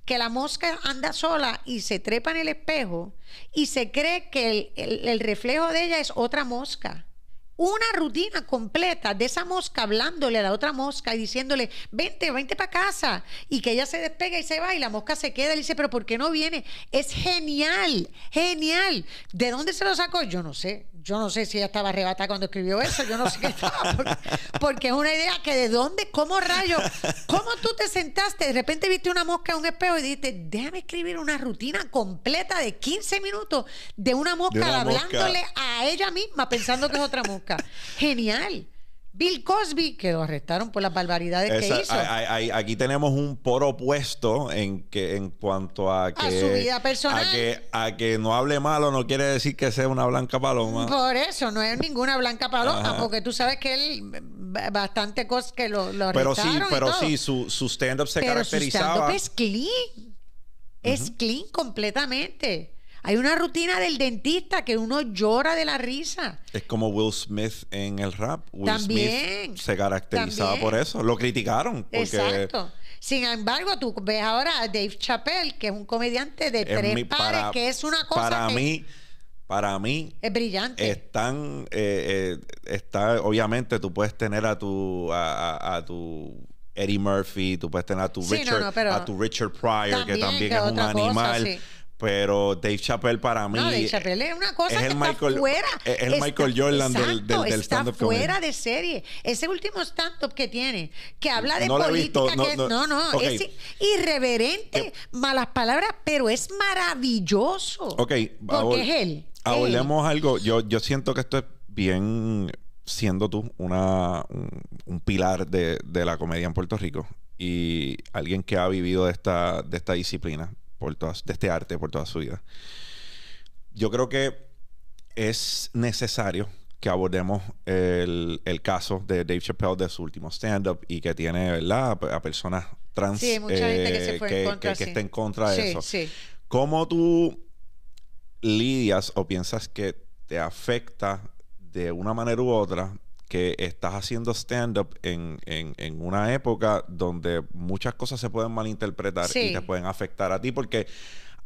Que la mosca anda sola y se trepa en el espejo y se cree que el reflejo de ella es otra mosca. Una rutina completa de esa mosca hablándole a la otra mosca y diciéndole, vente para casa, y que ella se despega y se va y la mosca se queda y dice, pero ¿por qué no viene? Es genial, genial. ¿De dónde se lo sacó? Yo no sé si ella estaba arrebatada cuando escribió eso, yo no sé qué estaba, porque es una idea que de dónde, cómo rayos, cómo tú te sentaste, de repente viste una mosca en un espejo y dijiste, déjame escribir una rutina completa de 15 minutos de una mosca hablándole a ella misma pensando que es otra mosca. Genial. Bill Cosby, que lo arrestaron por las barbaridades que hizo. Aquí tenemos un poro opuesto en cuanto a que... a su vida personal. A que no hable malo no quiere decir que sea una blanca paloma. Por eso, no es ninguna blanca paloma, porque tú sabes que él... bastante cosas que lo arrestaron. Pero sí, su stand-up se caracterizaba. Su stand-up es clean. Es clean completamente. Hay una rutina del dentista que uno llora de la risa. Es como Will Smith en el rap. Will Smith se caracterizaba por eso. Lo criticaron. Porque... exacto. Sin embargo, tú ves ahora a Dave Chappelle, que es un comediante de tres pares, que es una cosa para mí... es brillante. Obviamente, tú puedes tener a tu Eddie Murphy, tú puedes tener a tu Richard Pryor, que también es un animal... cosa, sí. Pero Dave Chappelle para mí... no, Dave Chappelle es una cosa que está fuera. Es el Michael Jordan del stand-up. Está fuera de serie. Ese último stand-up que tiene, que habla de política... No, es irreverente, malas palabras, pero es maravilloso. Ok. Porque es él. Hablemos algo. Yo siento que esto es bien... siendo tú un pilar de la comedia en Puerto Rico y alguien que ha vivido de esta disciplina, de este arte por toda su vida. Yo creo que es necesario que abordemos el caso de Dave Chappelle, de su último stand-up, y que tiene, ¿verdad?, a personas trans, mucha gente que se fue en contra, que está en contra de eso. ¿Cómo tú lidias o piensas que te afecta de una manera u otra que estás haciendo stand-up en una época donde muchas cosas se pueden malinterpretar y te pueden afectar a ti? Porque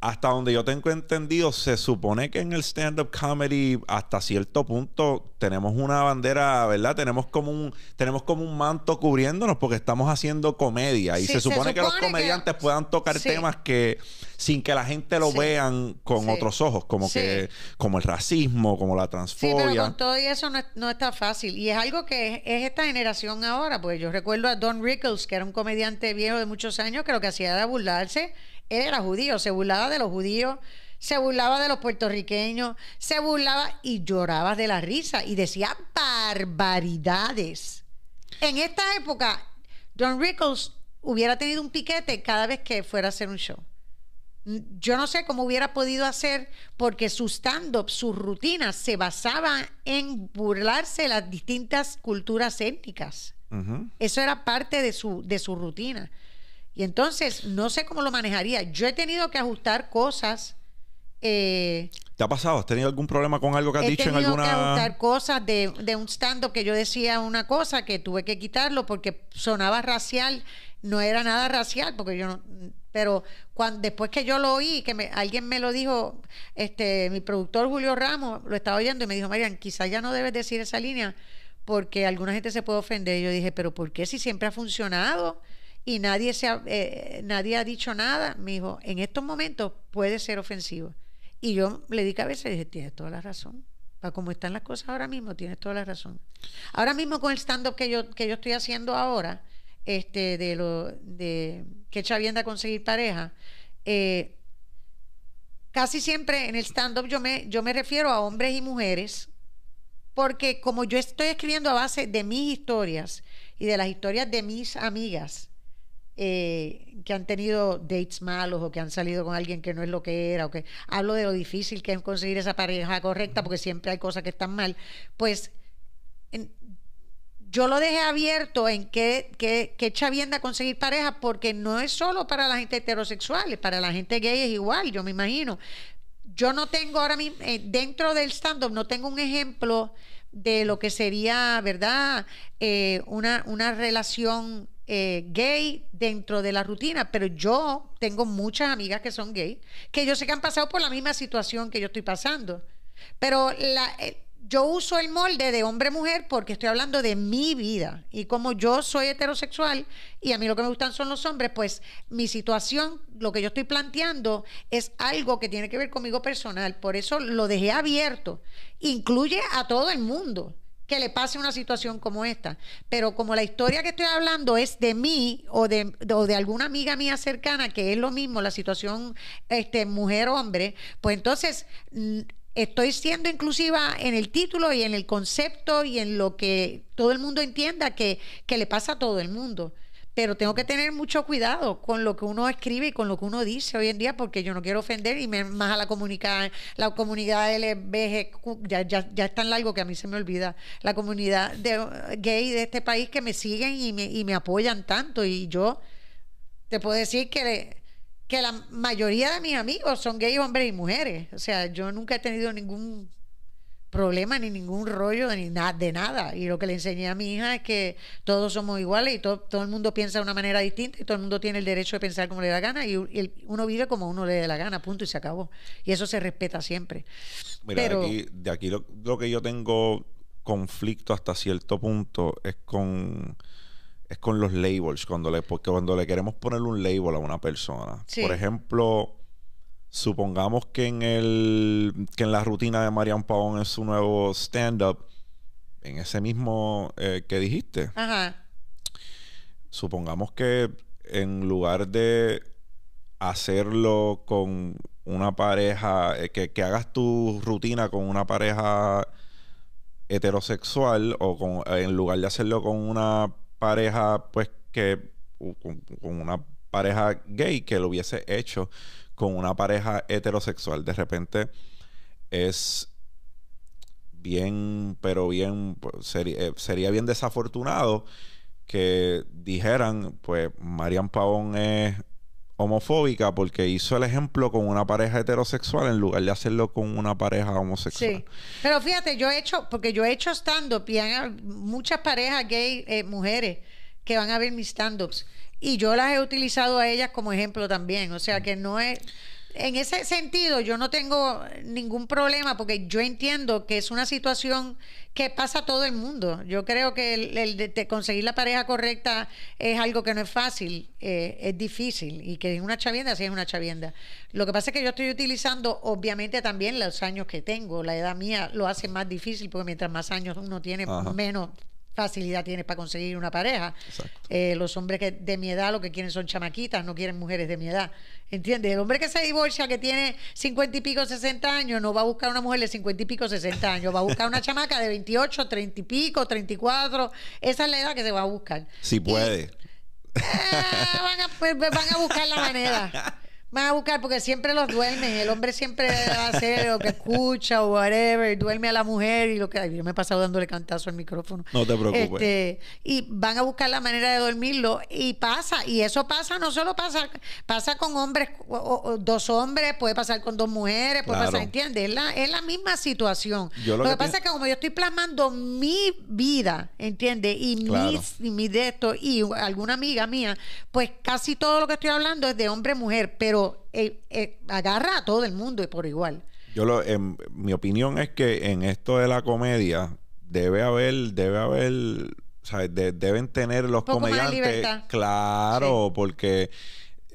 Hasta donde yo tengo entendido, se supone que en el stand-up comedy, hasta cierto punto, tenemos una bandera, ¿verdad? Tenemos como un manto cubriéndonos porque estamos haciendo comedia. Y sí, se supone que los comediantes puedan tocar temas que sin que la gente lo vean con otros ojos, como el racismo, como la transfobia. Sí, pero con todo y eso no está fácil. Y es algo que es esta generación ahora. Pues yo recuerdo a Don Rickles, que era un comediante viejo de muchos años, que lo que hacía era burlarse. Él era judío, se burlaba de los judíos, se burlaba de los puertorriqueños, se burlaba y lloraba de la risa y decía barbaridades. En esta época, Don Rickles hubiera tenido un piquete cada vez que fuera a hacer un show. Yo no sé cómo hubiera podido hacer, porque su stand-up, sus rutinas se basaban en burlarse de las distintas culturas étnicas. Uh-huh. Eso era parte de su rutina. Y entonces, no sé cómo lo manejaría. Yo he tenido que ajustar cosas. ¿Te ha pasado? ¿Has tenido algún problema con algo que has dicho en alguna...? He tenido que ajustar cosas de un stand-up que yo decía una cosa que tuve que quitarlo porque sonaba racial. No era nada racial porque yo no... Pero después que yo lo oí, que alguien me lo dijo, mi productor Julio Ramos lo estaba oyendo y me dijo, Marian, quizás ya no debes decir esa línea porque alguna gente se puede ofender. Y yo dije, ¿pero por qué si siempre ha funcionado? Y nadie ha dicho nada. Me dijo, en estos momentos puede ser ofensivo. Y yo le di cabeza y dije, tienes toda la razón. Para cómo están las cosas ahora mismo, tienes toda la razón. Ahora mismo con el stand-up que yo estoy haciendo ahora, de que chavienda conseguir pareja, casi siempre en el stand-up yo me refiero a hombres y mujeres, porque como yo estoy escribiendo a base de mis historias y de las historias de mis amigas, que han tenido dates malos o que han salido con alguien que no es lo que era, o que hablo de lo difícil que es conseguir esa pareja correcta porque siempre hay cosas que están mal, pues yo lo dejé abierto en que chavienda conseguir pareja, porque no es solo para la gente heterosexual, para la gente gay es igual, yo me imagino. Yo no tengo ahora mismo, dentro del stand-up no tengo un ejemplo de lo que sería, ¿verdad?, una relación gay dentro de la rutina, pero yo tengo muchas amigas que son gay, que yo sé que han pasado por la misma situación que yo estoy pasando, pero yo uso el molde de hombre-mujer porque estoy hablando de mi vida, y como yo soy heterosexual y a mí lo que me gustan son los hombres, pues mi situación, lo que yo estoy planteando es algo que tiene que ver conmigo personal, por eso lo dejé abierto, incluye a todo el mundo que le pase una situación como esta. Pero como la historia que estoy hablando es de mí o de alguna amiga mía cercana, que es lo mismo la situación mujer-hombre, pues entonces estoy siendo inclusiva en el título y en el concepto y en lo que todo el mundo entienda que le pasa a todo el mundo. Pero tengo que tener mucho cuidado con lo que uno escribe y con lo que uno dice hoy en día, porque yo no quiero ofender, y más a la comunidad LGBTQ, ya es tan largo que a mí se me olvida, la comunidad gay de este país que me siguen y me apoyan tanto. Y yo te puedo decir que la mayoría de mis amigos son gays, hombres y mujeres. O sea, yo nunca he tenido ningún problema ni ningún rollo de nada, y lo que le enseñé a mi hija es que todos somos iguales y todo el mundo piensa de una manera distinta y todo el mundo tiene el derecho de pensar como le da gana, y uno vive como uno le dé la gana, punto, y se acabó, y eso se respeta siempre. Mira, pero de aquí lo que yo tengo conflicto hasta cierto punto es con los labels, porque cuando le queremos poner un label a una persona. Sí. Por ejemplo, supongamos que en la rutina de Marian Pabón, en su nuevo stand-up, en ese mismo que dijiste. Ajá. Supongamos que en lugar de hacerlo con una pareja, que hagas tu rutina con una pareja heterosexual, en lugar de hacerlo con una pareja, pues con una pareja gay, que lo hubiese hecho con una pareja heterosexual. De repente es bien, pero bien, sería bien desafortunado que dijeran, pues Marian Pabón es homofóbica porque hizo el ejemplo con una pareja heterosexual en lugar de hacerlo con una pareja homosexual. Sí, pero fíjate, yo he hecho stand-up y hay muchas parejas gay, mujeres, que van a ver mis stand-ups. Y yo las he utilizado a ellas como ejemplo también. O sea, que no es... En ese sentido, yo no tengo ningún problema porque yo entiendo que es una situación que pasa a todo el mundo. Yo creo que el de conseguir la pareja correcta es algo que no es fácil, es difícil, y que es una chavienda, sí es una chavienda. Lo que pasa es que yo estoy utilizando, obviamente, también los años que tengo. La edad mía lo hace más difícil porque mientras más años uno tiene, ajá, menos facilidad tienes para conseguir una pareja. Los hombres que de mi edad lo que quieren son chamaquitas, no quieren mujeres de mi edad, ¿entiendes? El hombre que se divorcia, que tiene 50 y pico, 60 años, no va a buscar una mujer de 50 y pico, 60 años, va a buscar una chamaca de 28, 30 y pico, 34. Esa es la edad que se va a buscar. Si puede, van a buscar la manera. Van a buscar, porque siempre los duermen. El hombre siempre va a hacer lo que escucha o whatever, duerme a la mujer y lo que... Ay, yo me he pasado dándole cantazo al micrófono. No te preocupes. Y van a buscar la manera de dormirlo. Y pasa, y eso pasa, no solo pasa, pasa con hombres, o dos hombres, puede pasar con dos mujeres, puede pasar, ¿entiendes? Es la misma situación. Lo que pasa es que como yo estoy plasmando mi vida, ¿entiendes? Y mis de esto, y alguna amiga mía, pues casi todo lo que estoy hablando es de hombre-mujer, pero agarra a todo el mundo y por igual. Mi opinión es que en esto de la comedia debe haber, o sea, deben tener los comediantes, claro, sí, porque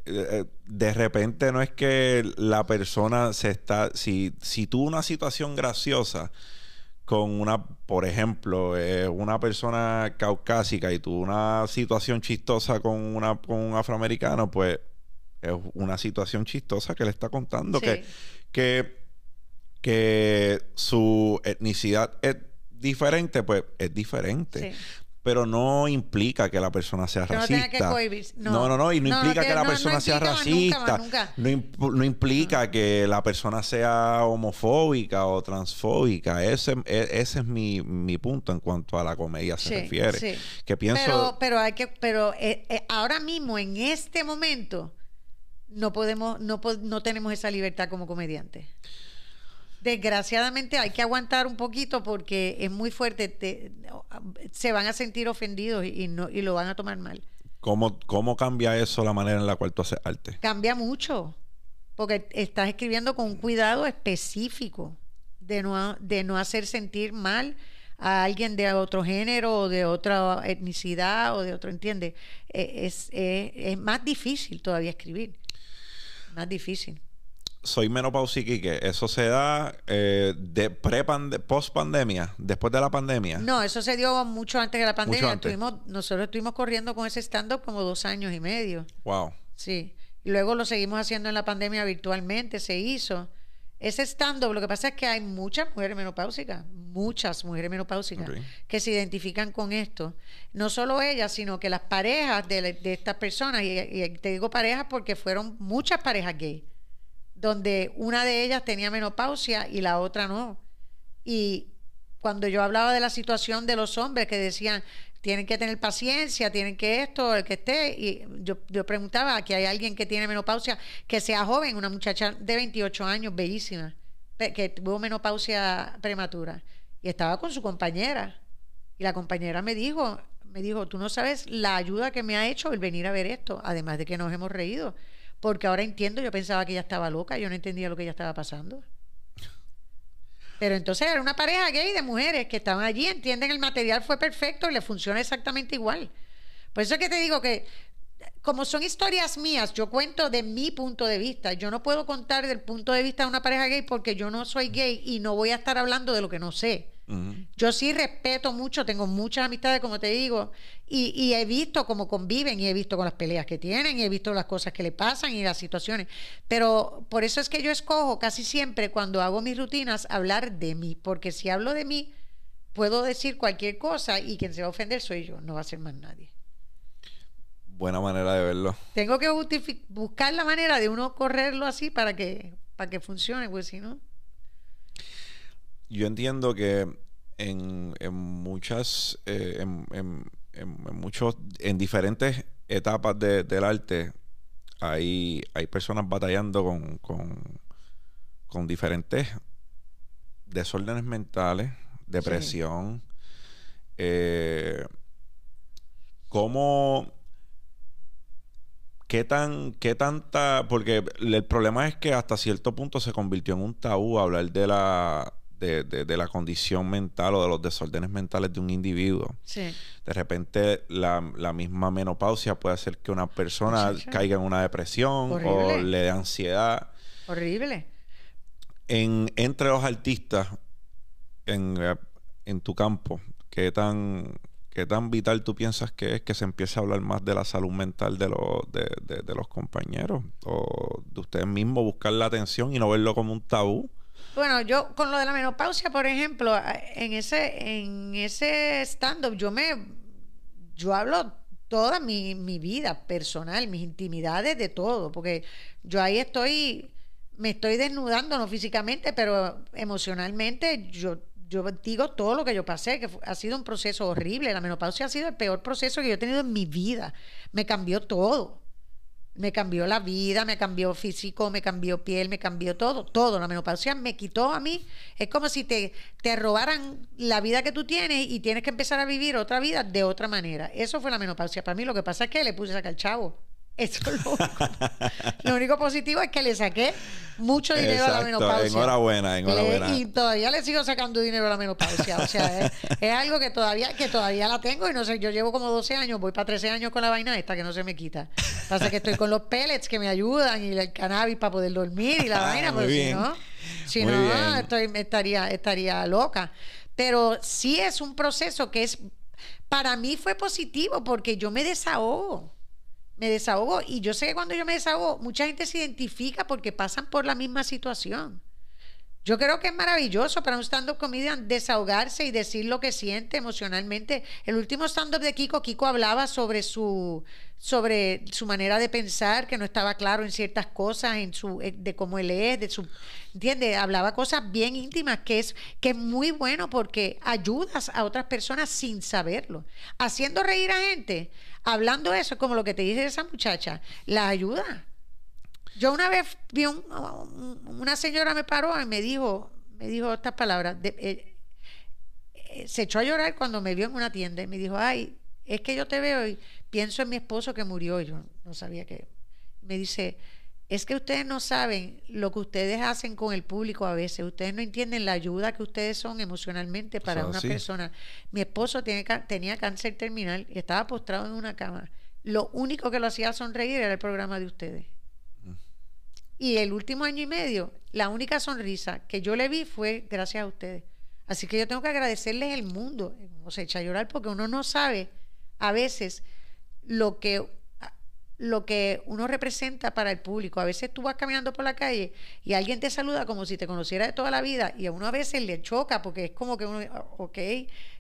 de repente no es que la persona se está... Si tuvo una situación graciosa con una, por ejemplo, una persona caucásica y tuvo una situación chistosa con un afroamericano, pues es una situación chistosa que le está contando, sí, que su etnicidad es diferente, pues es diferente. Sí. Pero no implica que la persona sea racista. No, y no implica que la persona sea racista. No implica que la persona sea homofóbica o transfóbica. Ese es mi punto en cuanto a la comedia se refiere. Sí. Que pienso... Pero ahora mismo, en este momento, no tenemos esa libertad como comediantes. Desgraciadamente hay que aguantar un poquito porque es muy fuerte. Se van a sentir ofendidos y lo van a tomar mal. ¿Cómo cambia eso la manera en la cual tú haces arte? Cambia mucho, porque estás escribiendo con un cuidado específico de no hacer sentir mal a alguien de otro género o de otra etnicidad o de otro, ¿entiendes? Es más difícil todavía escribir. Más difícil. Soy menopáusica, que eso se da de post-pandemia, después de la pandemia. No, eso se dio mucho antes de la pandemia. Nosotros estuvimos corriendo con ese stand-up como 2 años y medio. Wow. Sí. Luego lo seguimos haciendo en la pandemia virtualmente, se hizo. Ese stand-up, lo que pasa es que hay muchas mujeres menopáusicas, okay, que se identifican con esto. No solo ellas, sino que las parejas de estas personas, y te digo parejas porque fueron muchas parejas gay, donde una de ellas tenía menopausia y la otra no. Y cuando yo hablaba de la situación de los hombres que decían, tienen que tener paciencia, tienen que esto, el que esté, y yo preguntaba, ¿aquí hay alguien que tiene menopausia que sea joven? Una muchacha de 28 años, bellísima, que tuvo menopausia prematura, y estaba con su compañera, y la compañera me dijo, tú no sabes la ayuda que me ha hecho el venir a ver esto, además de que nos hemos reído, porque ahora entiendo. Yo pensaba que ella estaba loca, yo no entendía lo que ella estaba pasando. Pero entonces era una pareja gay de mujeres que estaban allí, entienden, el material fue perfecto y le funciona exactamente igual. Por eso es que te digo que como son historias mías, yo cuento de mi punto de vista. Yo no puedo contar del punto de vista de una pareja gay porque yo no soy gay y no voy a estar hablando de lo que no sé. Uh-huh. Yo sí respeto mucho, tengo muchas amistades, como te digo, y he visto cómo conviven, y he visto con las peleas que tienen, y he visto las cosas que le pasan y las situaciones. Pero por eso es que yo escojo casi siempre, cuando hago mis rutinas, hablar de mí, porque si hablo de mí puedo decir cualquier cosa y quien se va a ofender soy yo, no va a ser más nadie. Buena manera de verlo. Tengo que buscar la manera de uno correrlo así para que funcione, pues si no... Yo entiendo que en diferentes etapas del arte hay personas batallando con diferentes desórdenes mentales, depresión. Sí. ¿Qué tanta? Porque el problema es que hasta cierto punto se convirtió en un tabú hablar de la condición mental o de los desórdenes mentales de un individuo. Sí. De repente la misma menopausia puede hacer que una persona caiga en una depresión. Horrible. O le dé ansiedad. Horrible. Entre los artistas, en tu campo, ¿qué tan vital tú piensas que es que se empiece a hablar más de la salud mental de los compañeros? O de ustedes mismos buscar la atención y no verlo como un tabú. Bueno, yo con lo de la menopausia, por ejemplo, en ese stand-up yo hablo toda mi vida personal, mis intimidades, de todo, porque yo ahí me estoy desnudando, no físicamente, pero emocionalmente yo digo todo lo que yo pasé, que ha sido un proceso horrible. La menopausia ha sido el peor proceso que yo he tenido en mi vida. Me cambió todo. Me cambió la vida, me cambió físico, me cambió piel, me cambió todo. Todo. La menopausia me quitó a mí. Es como si te robaran la vida que tú tienes y tienes que empezar a vivir otra vida de otra manera. Eso fue la menopausia. Para mí lo que pasa es que le puse a sacar el chavo. Eso es loco. Lo único positivo es que le saqué mucho dinero. Exacto, a la menopausia. Enhorabuena. Y todavía le sigo sacando dinero a la menopausia. O sea, es algo que todavía la tengo. Y no sé, yo llevo como 12 años, voy para 13 años con la vaina esta que no se me quita. Pasa que estoy con los pellets que me ayudan y el cannabis para poder dormir y la vaina. Pero si no, estaría loca. Pero sí es un proceso que es, para mí fue positivo porque yo me desahogo. Me desahogo, y yo sé que cuando yo me desahogo mucha gente se identifica porque pasan por la misma situación. Yo creo que es maravilloso para un stand-up comedian desahogarse y decir lo que siente emocionalmente. El último stand-up de Kiko hablaba sobre su manera de pensar, que no estaba claro en ciertas cosas, de cómo él es, ¿entiendes? Hablaba cosas bien íntimas, que es muy bueno porque ayudas a otras personas sin saberlo. Haciendo reír a gente, hablando eso, como lo que te dice esa muchacha, la ayuda. Yo una vez vi una señora me paró y me dijo estas palabras. Se echó a llorar cuando me vio en una tienda y me dijo, ay, es que yo te veo y pienso en mi esposo que murió. Yo no sabía que... Me dice, es que ustedes no saben lo que ustedes hacen con el público a veces. Ustedes no entienden la ayuda que ustedes son emocionalmente para una persona. Mi esposo tenía cáncer terminal y estaba postrado en una cama. Lo único que lo hacía sonreír era el programa de ustedes. Y el último año y medio, la única sonrisa que yo le vi fue gracias a ustedes. Así que yo tengo que agradecerles el mundo. O sea, echa a llorar porque uno no sabe a veces lo que uno representa para el público. A veces tú vas caminando por la calle y alguien te saluda como si te conociera de toda la vida, y a uno a veces le choca porque es como que uno, ok,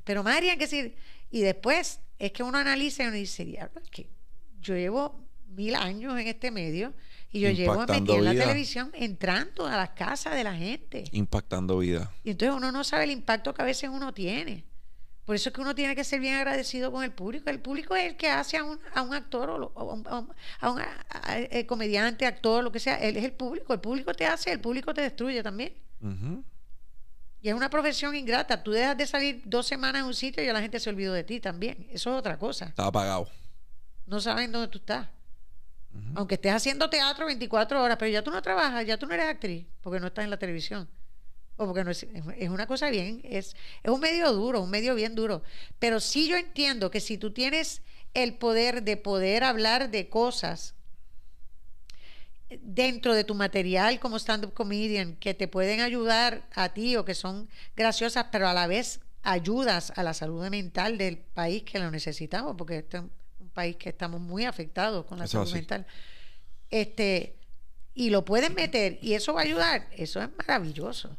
pero Marian, que sí. Y después es que uno analiza y uno dice, diablo, es que yo llevo 1000 años en este medio y yo llevo metido en la televisión, entrando a las casas de la gente, impactando vida. Y entonces uno no sabe el impacto que a veces uno tiene. Por eso es que uno tiene que ser bien agradecido con el público. El público es el que hace a un actor o a un comediante, actor, lo que sea. Él es el público. El público te hace, el público te destruye también. Uh-huh. Y es una profesión ingrata. Tú dejas de salir 2 semanas en un sitio y ya la gente se olvidó de ti también. Eso es otra cosa. Está apagado. No saben dónde tú estás. Uh-huh. Aunque estés haciendo teatro 24 horas, pero ya tú no trabajas, ya tú no eres actriz, porque no estás en la televisión. O porque no es una cosa bien, es un medio duro, un medio bien duro. Pero sí, yo entiendo que si tú tienes el poder de poder hablar de cosas dentro de tu material como stand-up comedian que te pueden ayudar a ti o que son graciosas, pero a la vez ayudas a la salud mental del país, que lo necesitamos, porque este es un país que estamos muy afectados con la salud mental. Y lo pueden meter y eso va a ayudar. Eso es maravilloso.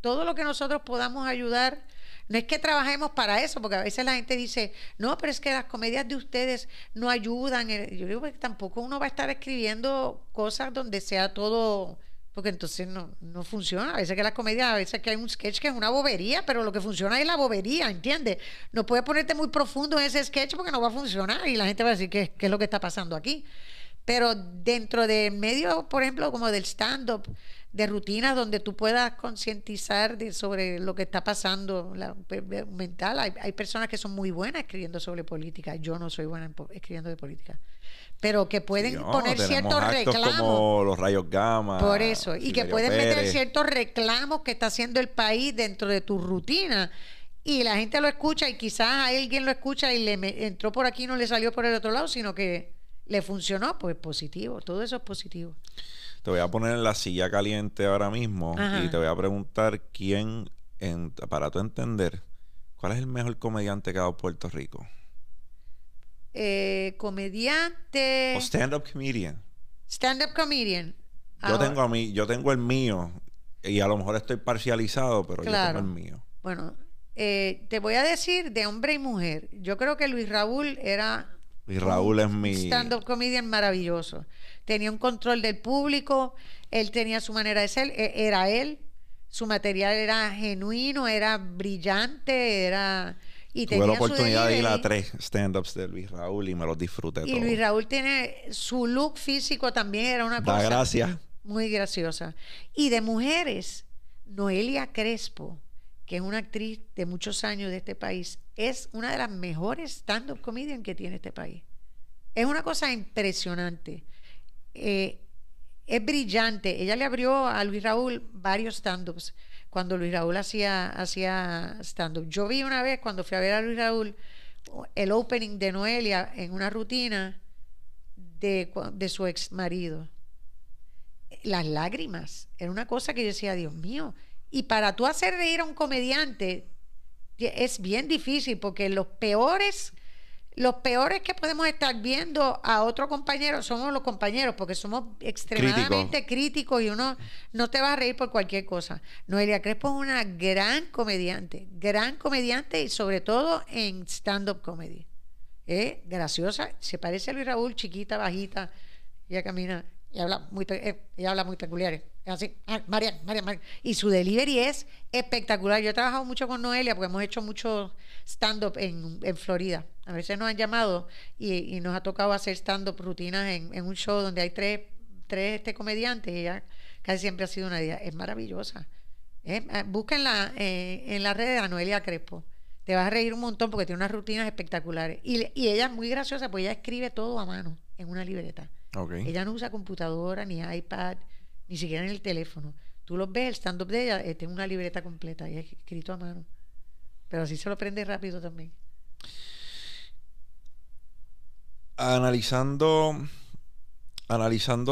Todo lo que nosotros podamos ayudar, no es que trabajemos para eso, porque a veces la gente dice, no, pero es que las comedias de ustedes no ayudan. Yo digo que tampoco uno va a estar escribiendo cosas donde sea todo, porque entonces no funciona. A veces que las comedias, a veces que hay un sketch que es una bobería, pero lo que funciona es la bobería, ¿entiendes? No puedes ponerte muy profundo en ese sketch porque no va a funcionar y la gente va a decir, ¿qué es lo que está pasando aquí? Pero dentro de medio, por ejemplo, como del stand-up, de rutinas donde tú puedas concientizar sobre lo que está pasando mental. Hay personas que son muy buenas escribiendo sobre política. Yo no soy buena escribiendo de política. pero que pueden poner ciertos reclamos como los rayos gamma, por eso, y que pueden meter ciertos reclamos que está haciendo el país dentro de tu rutina, y la gente lo escucha, y quizás a alguien lo escucha y le entró por aquí y no le salió por el otro lado, sino que le funcionó, pues positivo, todo eso es positivo. Te voy a poner en la silla caliente ahora mismo. Ajá. Y te voy a preguntar quién, para tú entender, ¿cuál es el mejor comediante que ha dado Puerto Rico? Comediante o stand-up comedian. Stand-up comedian. Ahora. Yo tengo el mío, y a lo mejor estoy parcializado, pero claro, yo tengo el mío. Bueno, te voy a decir de hombre y mujer. Yo creo que Luis Raúl era... Y Raúl es mi... stand-up comedian maravilloso. Tenía un control del público, él tenía su manera de ser, era él, su material era genuino, era brillante, era... Y tuve la oportunidad de ir a 3 stand-ups de Luis Raúl y me los disfruté todos. Y Luis Raúl tiene... Su look físico también era una cosa... muy graciosa. Y de mujeres, Noelia Crespo, que es una actriz de muchos años de este país, es una de las mejores stand-up comedian que tiene este país. Es una cosa impresionante. Es brillante. Ella le abrió a Luis Raúl varios stand-ups cuando Luis Raúl hacía stand-up. Yo vi una vez, cuando fui a ver a Luis Raúl, el opening de Noelia en una rutina de su ex marido. Las lágrimas. Era una cosa que yo decía, Dios mío. Y para tú hacer reír a un comediante es bien difícil, porque los peores que podemos estar viendo a otro compañero somos los compañeros, porque somos extremadamente críticos y uno no te va a reír por cualquier cosa. Noelia Crespo es una gran comediante y sobre todo en stand-up comedy. Graciosa, se parece a Luis Raúl, chiquita, bajita, ella camina y habla muy, peculiar. Así, Marian. Y su delivery es espectacular. Yo he trabajado mucho con Noelia porque hemos hecho mucho stand-up en Florida. A veces nos han llamado y nos ha tocado hacer stand-up rutinas en un show donde hay tres comediantes, y ella casi siempre ha sido una de ellas. Es maravillosa. Búsquenla en las redes a Noelia Crespo. Te vas a reír un montón porque tiene unas rutinas espectaculares. Y ella es muy graciosa porque ella escribe todo a mano en una libreta. Okay. Ella no usa computadora ni iPad, ni siquiera en el teléfono. Tú los ves, el stand-up de ella, tiene una libreta completa y es escrito a mano. Pero así se lo aprende rápido también. Analizando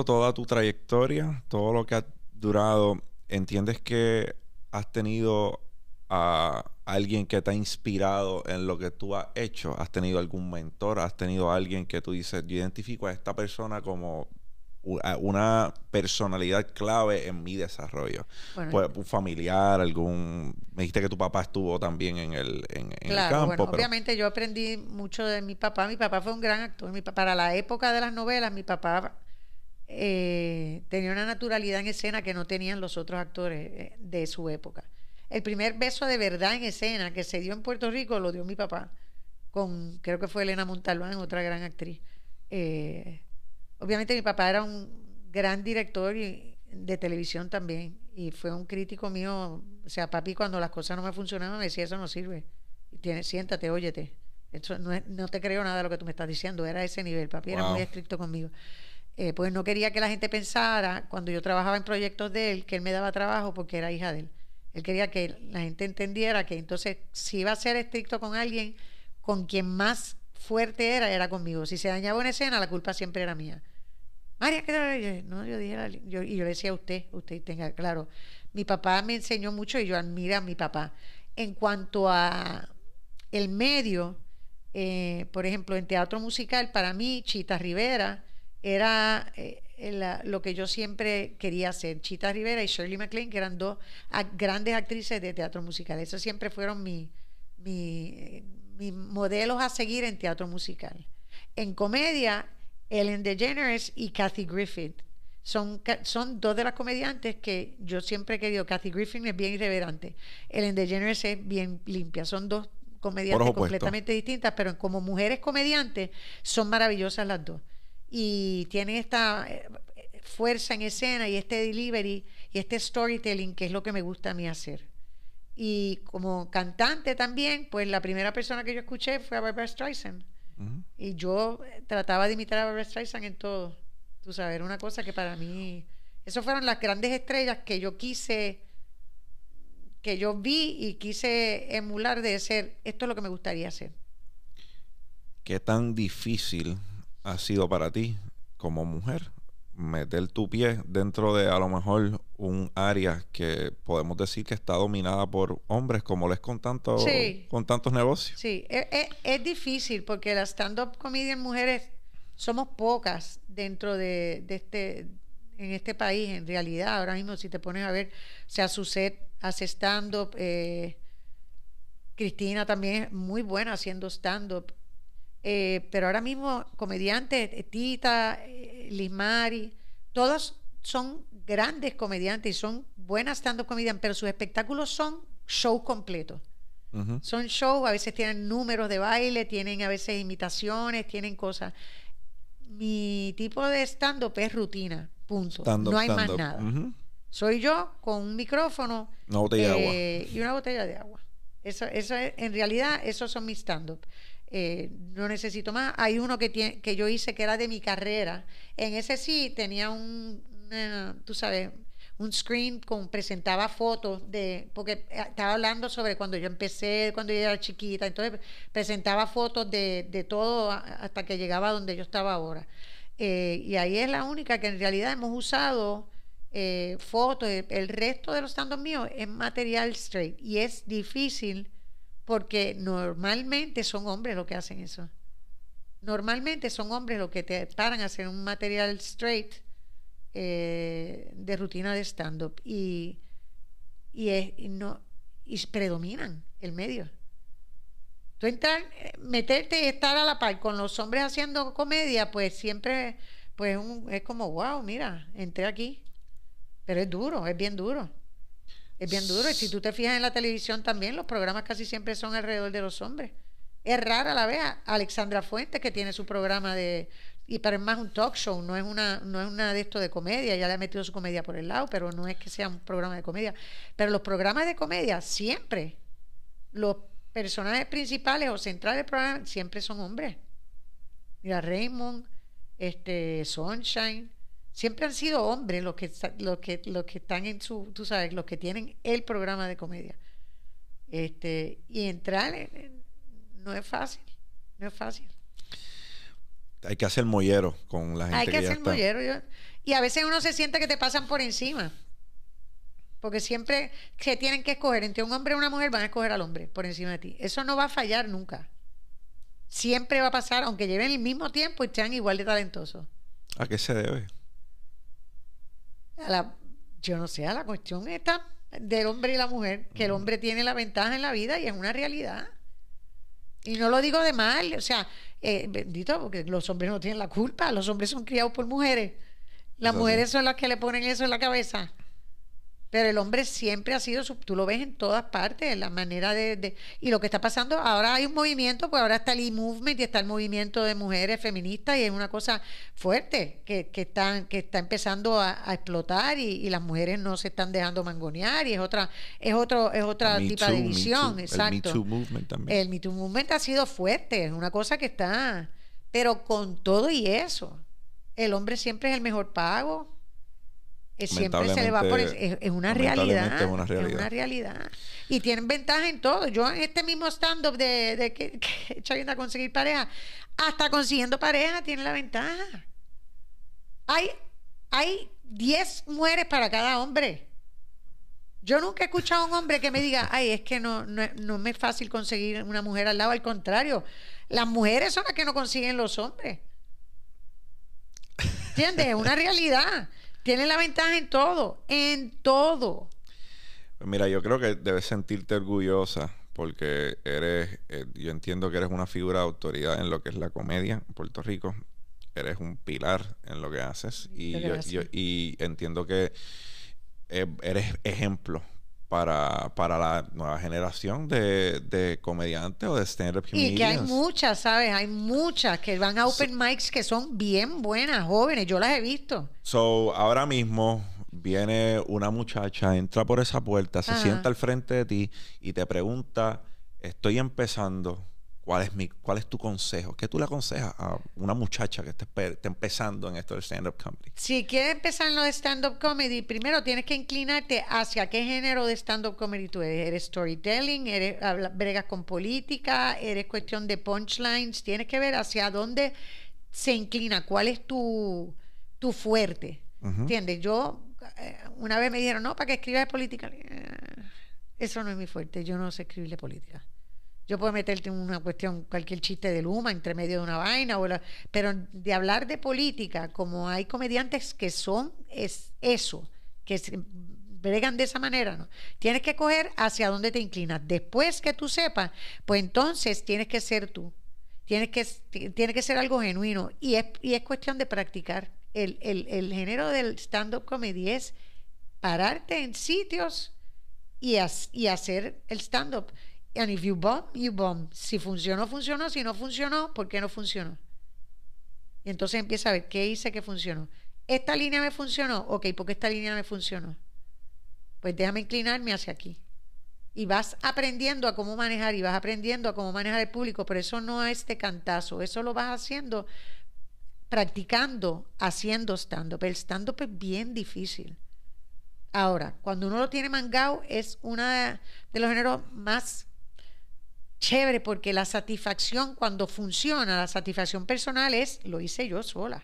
toda tu trayectoria, todo lo que has durado, ¿entiendes que has tenido a alguien que te ha inspirado en lo que tú has hecho? ¿Has tenido algún mentor? ¿Has tenido a alguien que tú dices, yo identifico a esta persona como... una personalidad clave en mi desarrollo? Bueno, pues, un familiar, algún... Me dijiste que tu papá estuvo también en el campo. Bueno, pero... obviamente yo aprendí mucho de mi papá. Mi papá fue un gran actor. Para la época de las novelas, mi papá tenía una naturalidad en escena que no tenían los otros actores de su época. El primer beso de verdad en escena que se dio en Puerto Rico lo dio mi papá con, creo que fue Elena Montalbán, otra gran actriz. Obviamente mi papá era un gran director de televisión también, y fue un crítico mío. O sea, papi, cuando las cosas no me funcionaban me decía, eso no sirve, siéntate, óyete, eso no te creo nada de lo que tú me estás diciendo. Era ese nivel, papi. Wow. Era muy estricto conmigo. Pues no quería que la gente pensara, cuando yo trabajaba en proyectos de él, que él me daba trabajo porque era hija de él. Él quería que la gente entendiera que entonces si iba a ser estricto con alguien, con quien más fuerte era conmigo. Si se dañaba una escena, la culpa siempre era mía. María, ¿qué? No, yo dije, y yo le decía a usted tenga claro. Mi papá me enseñó mucho y yo admiro a mi papá. En cuanto a el medio, por ejemplo, en teatro musical, para mí, Chita Rivera era lo que yo siempre quería hacer. Chita Rivera y Shirley MacLaine, que eran dos grandes actrices de teatro musical. Esos siempre fueron mis modelos a seguir en teatro musical. En comedia, Ellen DeGeneres y Kathy Griffin son dos de las comediantes que yo siempre he querido. Kathy Griffin es bien irreverente, Ellen DeGeneres es bien limpia. Son dos comediantes completamente distintas, pero como mujeres comediantes son maravillosas las dos, y tienen esta fuerza en escena y este delivery y este storytelling, que es lo que me gusta a mí hacer. Y como cantante también, pues la primera persona que yo escuché fue a Barbra Streisand. Uh-huh. Y yo trataba de imitar a Barbra Streisand en todo. Tú sabes, era una cosa que para mí... Esas fueron las grandes estrellas que yo quise... que yo vi y quise emular de ser... Esto es lo que me gustaría hacer. ¿Qué tan difícil ha sido para ti como mujer meter tu pie dentro de, a lo mejor, un área que podemos decir que está dominada por hombres, como lo es con, tanto, sí, con tantos negocios? Sí, es difícil porque las stand-up comedian mujeres somos pocas dentro de este, en este país, en realidad. Ahora mismo, si te pones a ver, o sea, Suzette hace stand-up, Cristina también es muy buena haciendo stand-up. Pero ahora mismo comediantes, Tita, Limari, todas son grandes comediantes y son buenas stand-up comedians, pero sus espectáculos son shows completos. Uh-huh. Son shows, a veces tienen números de baile, tienen a veces imitaciones, tienen cosas. Mi tipo de stand-up es rutina, punto. No hay más nada. Uh-huh. Soy yo con un micrófono, una botella de agua. Y una botella de agua. Eso es, en realidad, esos son mis stand-up. No necesito más. Hay uno que yo hice que era de mi carrera. En ese sí tenía tú sabes, un screen con, presentaba fotos de, porque estaba hablando sobre cuando yo empecé, cuando yo era chiquita, entonces presentaba fotos de todo hasta que llegaba a donde yo estaba ahora. Y ahí es la única que en realidad hemos usado fotos. El resto de los stand-up míos es material straight y es difícil porque normalmente son hombres los que hacen eso. Normalmente son hombres los que te paran a hacer un material straight de rutina de stand-up. Y predominan el medio. Tú entrar, meterte y estar a la par con los hombres haciendo comedia, pues siempre pues es como, wow, mira, entré aquí. Pero es duro, es bien duro. Es bien duro. Y si tú te fijas en la televisión también, los programas casi siempre son alrededor de los hombres. Es rara la vez Alexandra Fuentes, que tiene su programa de... Pero es más un talk show, no es una de esto de comedia. Ya le ha metido su comedia por el lado, pero no es que sea un programa de comedia. Pero los programas de comedia siempre, los personajes principales o centrales del programa siempre son hombres. Mira, Raymond, Sunshine... Siempre han sido hombres los que están en su, tú sabes, los que tienen el programa de comedia. Y entrar no es fácil, no es fácil. Hay que hacer mollero con la gente. Hay que hacer mollero. Y a veces uno se siente que te pasan por encima. Porque siempre se tienen que escoger entre un hombre y una mujer, van a escoger al hombre por encima de ti. Eso no va a fallar nunca. Siempre va a pasar, aunque lleven el mismo tiempo y sean igual de talentosos. ¿A qué se debe? Yo no sé, a la cuestión esta del hombre y la mujer, que el hombre tiene la ventaja en la vida y es una realidad. Y no lo digo de mal, o sea, bendito, porque los hombres no tienen la culpa, los hombres son criados por mujeres, las mujeres son las que le ponen eso en la cabeza. Pero el hombre siempre ha sido, tú lo ves en todas partes, la manera de... Y lo que está pasando, ahora hay un movimiento, pues ahora está el e-movement y está el movimiento de mujeres feministas y es una cosa fuerte que está empezando a explotar y las mujeres no se están dejando mangonear y es otra tipo de visión. Exacto. El Me Too Movement también. El Me Too Movement ha sido fuerte, es una cosa que está... Pero con todo y eso, el hombre siempre es el mejor pago. Siempre se le va por eso. Es una realidad. Es una realidad. Es una realidad. Y tienen ventaja en todo. Yo en este mismo stand-up de que he hecho a conseguir pareja, hasta consiguiendo pareja tienen la ventaja. Hay 10 mujeres para cada hombre. Yo nunca he escuchado a un hombre que me diga, ay, es que no me es fácil conseguir una mujer al lado. Al contrario, las mujeres son las que no consiguen los hombres. ¿Entiendes? Es una realidad. Tienen la ventaja en todo, en todo. Mira, yo creo que debes sentirte orgullosa porque eres, yo entiendo que eres una figura de autoridad en lo que es la comedia en Puerto Rico. Eres un pilar en lo que haces y entiendo que eres ejemplo para la nueva generación de comediantes o de stand-up comedians. Y que hay muchas, ¿sabes? Hay muchas que van a open mics que son bien buenas, jóvenes. Yo las he visto. So, ahora mismo viene una muchacha, entra por esa puerta, se sienta al frente de ti y te pregunta, estoy empezando, ¿Cuál es tu consejo? ¿Qué tú le aconsejas a una muchacha que está empezando en esto del stand-up comedy? Si quieres empezar en lo de stand-up comedy, primero tienes que inclinarte hacia qué género de stand-up comedy tú eres. ¿Eres storytelling? ¿Bregas con política? ¿Eres cuestión de punchlines? Tienes que ver hacia dónde se inclina, cuál es tu fuerte. Uh-huh. ¿Entiendes? Yo, una vez me dijeron, no, para que escribas de política. Eso no es mi fuerte, yo no sé escribir de política. Yo puedo meterte en una cuestión, cualquier chiste de Luma, entre medio de una vaina, pero de hablar de política, como hay comediantes que son eso, que se bregan de esa manera, ¿no? Tienes que coger hacia dónde te inclinas. Después que tú sepas, pues entonces tienes que ser tú. Tienes que ser algo genuino. Y es cuestión de practicar. El género del stand-up comedy es pararte en sitios y hacer el stand-up. And if you bomb, you bomb. Si funcionó, funcionó. Si no funcionó, ¿por qué no funcionó? Y entonces empieza a ver qué hice que funcionó. ¿Esta línea me funcionó? Ok, ¿por qué esta línea me funcionó? Pues déjame inclinarme hacia aquí. Y vas aprendiendo a cómo manejar, y vas aprendiendo a cómo manejar el público, pero eso no es de cantazo. Eso lo vas haciendo, practicando, haciendo stand-up. El stand-up es bien difícil. Ahora, cuando uno lo tiene mangado, es uno de los géneros más chévere, porque la satisfacción cuando funciona, la satisfacción personal es lo hice yo sola,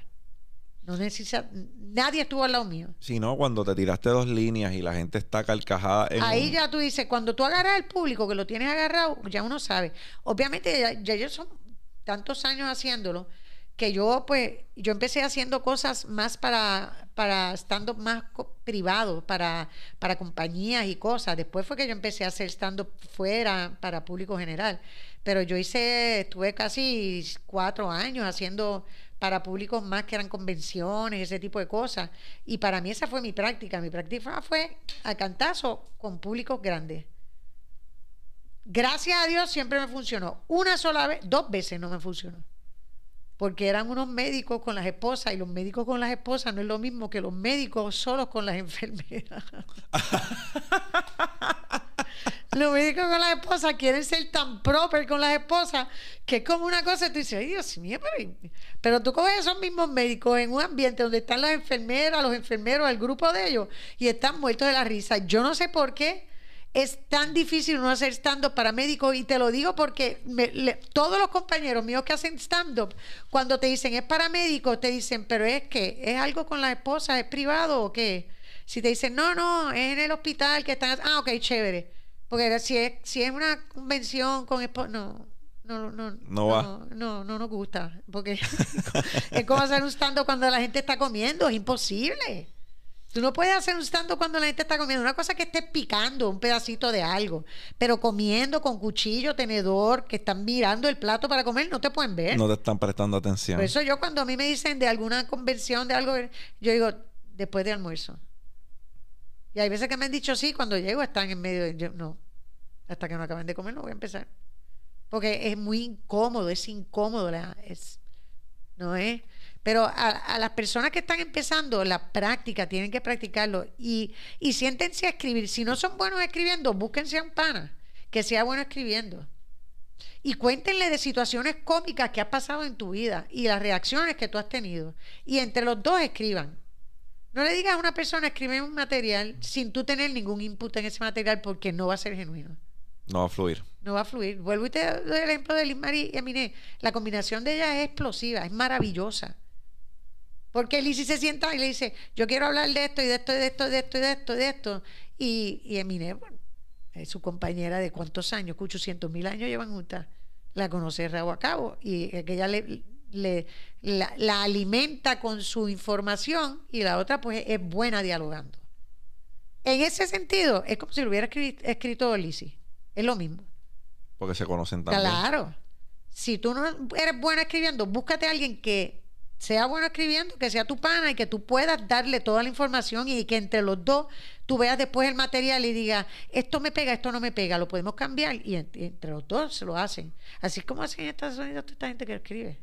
no necesita, nadie estuvo al lado mío. Si no, cuando te tiraste dos líneas y la gente está carcajada ahí ya tú dices, cuando tú agarras al público que lo tienes agarrado, ya uno sabe. Obviamente ya yo son tantos años haciéndolo que yo empecé haciendo cosas más para stand-up más privado, para compañías y cosas. Después fue que yo empecé a hacer stand-up fuera, para público general. Pero estuve casi 4 años haciendo para públicos más que eran convenciones, ese tipo de cosas. Y para mí esa fue mi práctica. Mi práctica fue a cantazo con públicos grandes. Gracias a Dios siempre me funcionó. Una sola vez, 2 veces no me funcionó, porque eran unos médicos con las esposas, y los médicos con las esposas no es lo mismo que los médicos solos con las enfermeras. Los médicos con las esposas quieren ser tan proper con las esposas que es como una cosa y tú dices, ay, Dios mío, pero tú coges esos mismos médicos en un ambiente donde están las enfermeras, los enfermeros, el grupo de ellos, y están muertos de la risa. Yo no sé por qué es tan difícil no hacer stand-up para médicos, y te lo digo porque todos los compañeros míos que hacen stand-up, cuando te dicen es para médicos, te dicen, pero es que es algo con las esposas, es privado o qué. Si te dicen, no, es en el hospital que están, ok, chévere, porque si es una convención con esposas, no nos gusta, porque es como hacer un stand-up cuando la gente está comiendo, es imposible. Tú no puedes hacer un stand-up cuando la gente está comiendo. Una cosa que estés picando un pedacito de algo, pero comiendo con cuchillo, tenedor, que están mirando el plato para comer, no te pueden ver. No te están prestando atención. Por eso yo, cuando a mí me dicen de alguna convención, de algo, yo digo, después de almuerzo. Y hay veces que me han dicho sí, cuando llego están en medio de... Yo, no, hasta que no acaben de comer no voy a empezar. Porque es muy incómodo, es incómodo. No es... Pero a las personas que están empezando, la práctica, tienen que practicarlo. Y siéntense a escribir. Si no son buenos escribiendo, búsquense a un pana que sea bueno escribiendo. Y cuéntenle de situaciones cómicas que has pasado en tu vida y las reacciones que tú has tenido. Y entre los dos escriban. No le digas a una persona, escribe un material sin tú tener ningún input en ese material, porque no va a ser genuino. No va a fluir. No va a fluir. Vuelvo y te doy el ejemplo de Limari y Eminé. La combinación de ellas es explosiva, es maravillosa. Porque Lizzie se sienta y le dice, yo quiero hablar de esto y de esto y de esto y de esto y de esto y de esto. Y Eminé, bueno, es su compañera de cuántos años, 800.000 años llevan juntas. La conoce de rabo a cabo, y aquella la alimenta con su información, y la otra pues es buena dialogando. En ese sentido, es como si lo hubiera escrito Lizzie. Es lo mismo. Porque se conocen tan bien. Claro. Si tú no eres buena escribiendo, búscate a alguien que sea bueno escribiendo, que sea tu pana, y que tú puedas darle toda la información, y que entre los dos tú veas después el material y digas, esto me pega, esto no me pega, lo podemos cambiar, y entre los dos se lo hacen. Así es como hacen en Estados Unidos toda esta gente que escribe.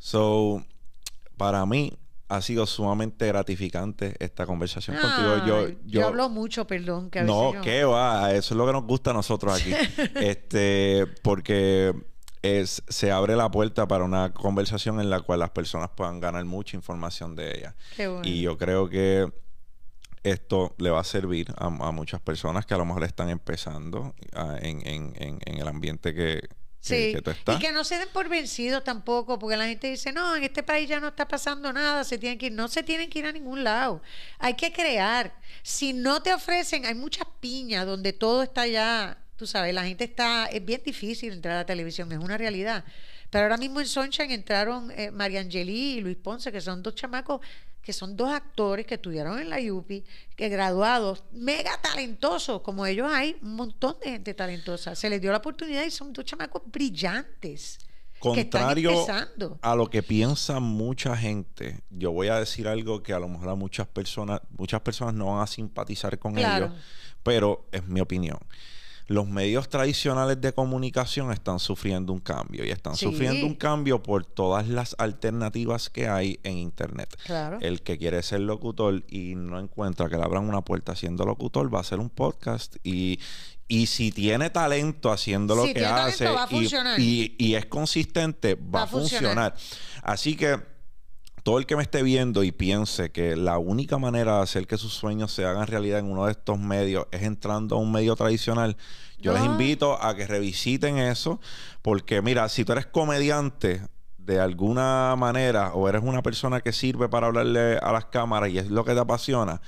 So, para mí, ha sido sumamente gratificante esta conversación contigo. Yo hablo mucho, perdón. Que a veces no, que va. Eso es lo que nos gusta a nosotros aquí. Porque se abre la puerta para una conversación en la cual las personas puedan ganar mucha información de ella. Qué bueno. Y yo creo que esto le va a servir a muchas personas que a lo mejor están empezando en el ambiente que... Sí, que y que no se den por vencidos tampoco, porque la gente dice, no, en este país ya no está pasando nada, se tienen que ir. No se tienen que ir a ningún lado, hay que crear. Si no te ofrecen, hay muchas piñas donde todo está ya, tú sabes, la gente está, es bien difícil entrar a la televisión, es una realidad. Pero ahora mismo en Sunshine entraron Mariangeli y Luis Ponce, que son dos chamacos, que son dos actores que estudiaron en la UPI, que graduados, mega talentosos. Como ellos hay un montón de gente talentosa. Se les dio la oportunidad y son dos chamacos brillantes. Contrario a lo que piensa mucha gente, yo voy a decir algo que a lo mejor a muchas personas no van a simpatizar con ellos, pero es mi opinión. Los medios tradicionales de comunicación están sufriendo un cambio y están sufriendo un cambio por todas las alternativas que hay en internet. Claro. El que quiere ser locutor y no encuentra que le abran una puerta siendo locutor va a hacer un podcast y si tiene talento haciendo lo que hace y es consistente, va a funcionar. Así que... todo el que me esté viendo y piense que la única manera de hacer que sus sueños se hagan realidad en uno de estos medios es entrando a un medio tradicional, yo les invito a que revisiten eso, porque mira, si tú eres comediante de alguna manera o eres una persona que sirve para hablarle a las cámaras y es lo que te apasiona,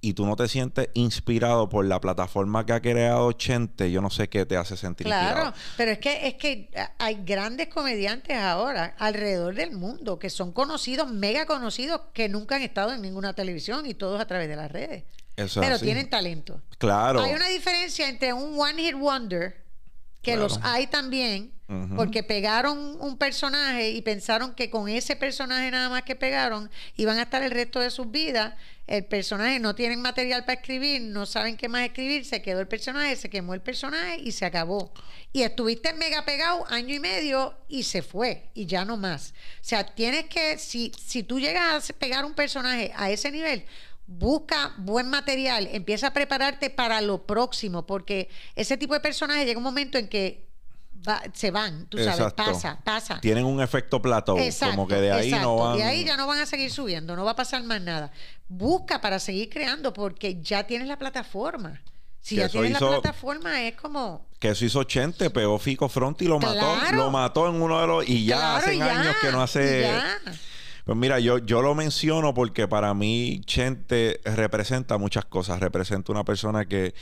y tú no te sientes inspirado por la plataforma que ha creado Chente, yo no sé qué te hace sentir inspirado. Claro, pero es que hay grandes comediantes ahora alrededor del mundo que son conocidos, mega conocidos, que nunca han estado en ninguna televisión y todos a través de las redes. Eso es pero así. Tienen talento. Claro. Hay una diferencia entre un one hit wonder, que los hay también, porque pegaron un personaje y pensaron que con ese personaje nada más que pegaron iban a estar el resto de sus vidas. El personaje, no tienen material para escribir, no saben qué más escribir, se quedó el personaje, se quemó el personaje y se acabó. Y estuviste mega pegado año y medio y se fue y ya no más. O sea, tienes que, si tú llegas a pegar un personaje a ese nivel, busca buen material, empieza a prepararte para lo próximo, porque ese tipo de personaje llega un momento en que se van, tú sabes, pasa. Tienen un efecto plato, como que de ahí no van. De ahí ya no van a seguir subiendo, no va a pasar más nada. Busca para seguir creando porque ya tienes la plataforma. Si ya tienes la plataforma es como... Que eso hizo Chente, pegó Fico Fronti y lo mató. Lo mató en uno de los... Y ya hace años que no hace... Pues mira, yo lo menciono porque para mí Chente representa muchas cosas. Representa una persona que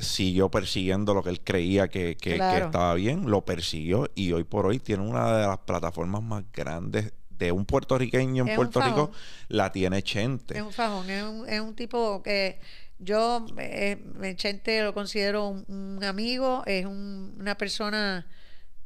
siguió persiguiendo lo que él creía que estaba bien, lo persiguió y hoy por hoy tiene una de las plataformas más grandes de un puertorriqueño en Puerto Rico. La tiene Chente. Es un fajón, es un tipo que yo, Chente lo considero un amigo, es una persona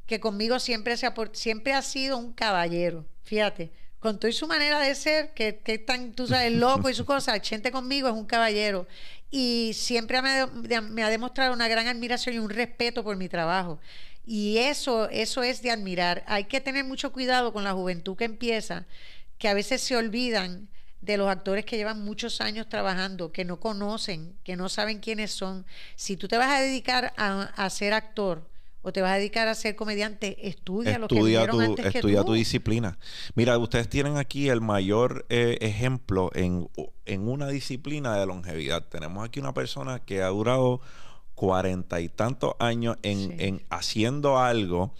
que conmigo siempre ha sido un caballero, fíjate. Con toda su manera de ser, que es tan, tú sabes, loco y su cosa, Chente conmigo es un caballero. Y siempre me ha demostrado una gran admiración y un respeto por mi trabajo. Y eso es de admirar. Hay que tener mucho cuidado con la juventud que empieza, que a veces se olvidan de los actores que llevan muchos años trabajando, que no conocen, que no saben quiénes son. Si tú te vas a dedicar a ser actor, o te vas a dedicar a ser comediante, estudia lo que vieron antes que tú. Estudia tu disciplina. Mira, ustedes tienen aquí el mayor ejemplo en una disciplina de longevidad. Tenemos aquí una persona que ha durado 40 y tantos años en haciendo algo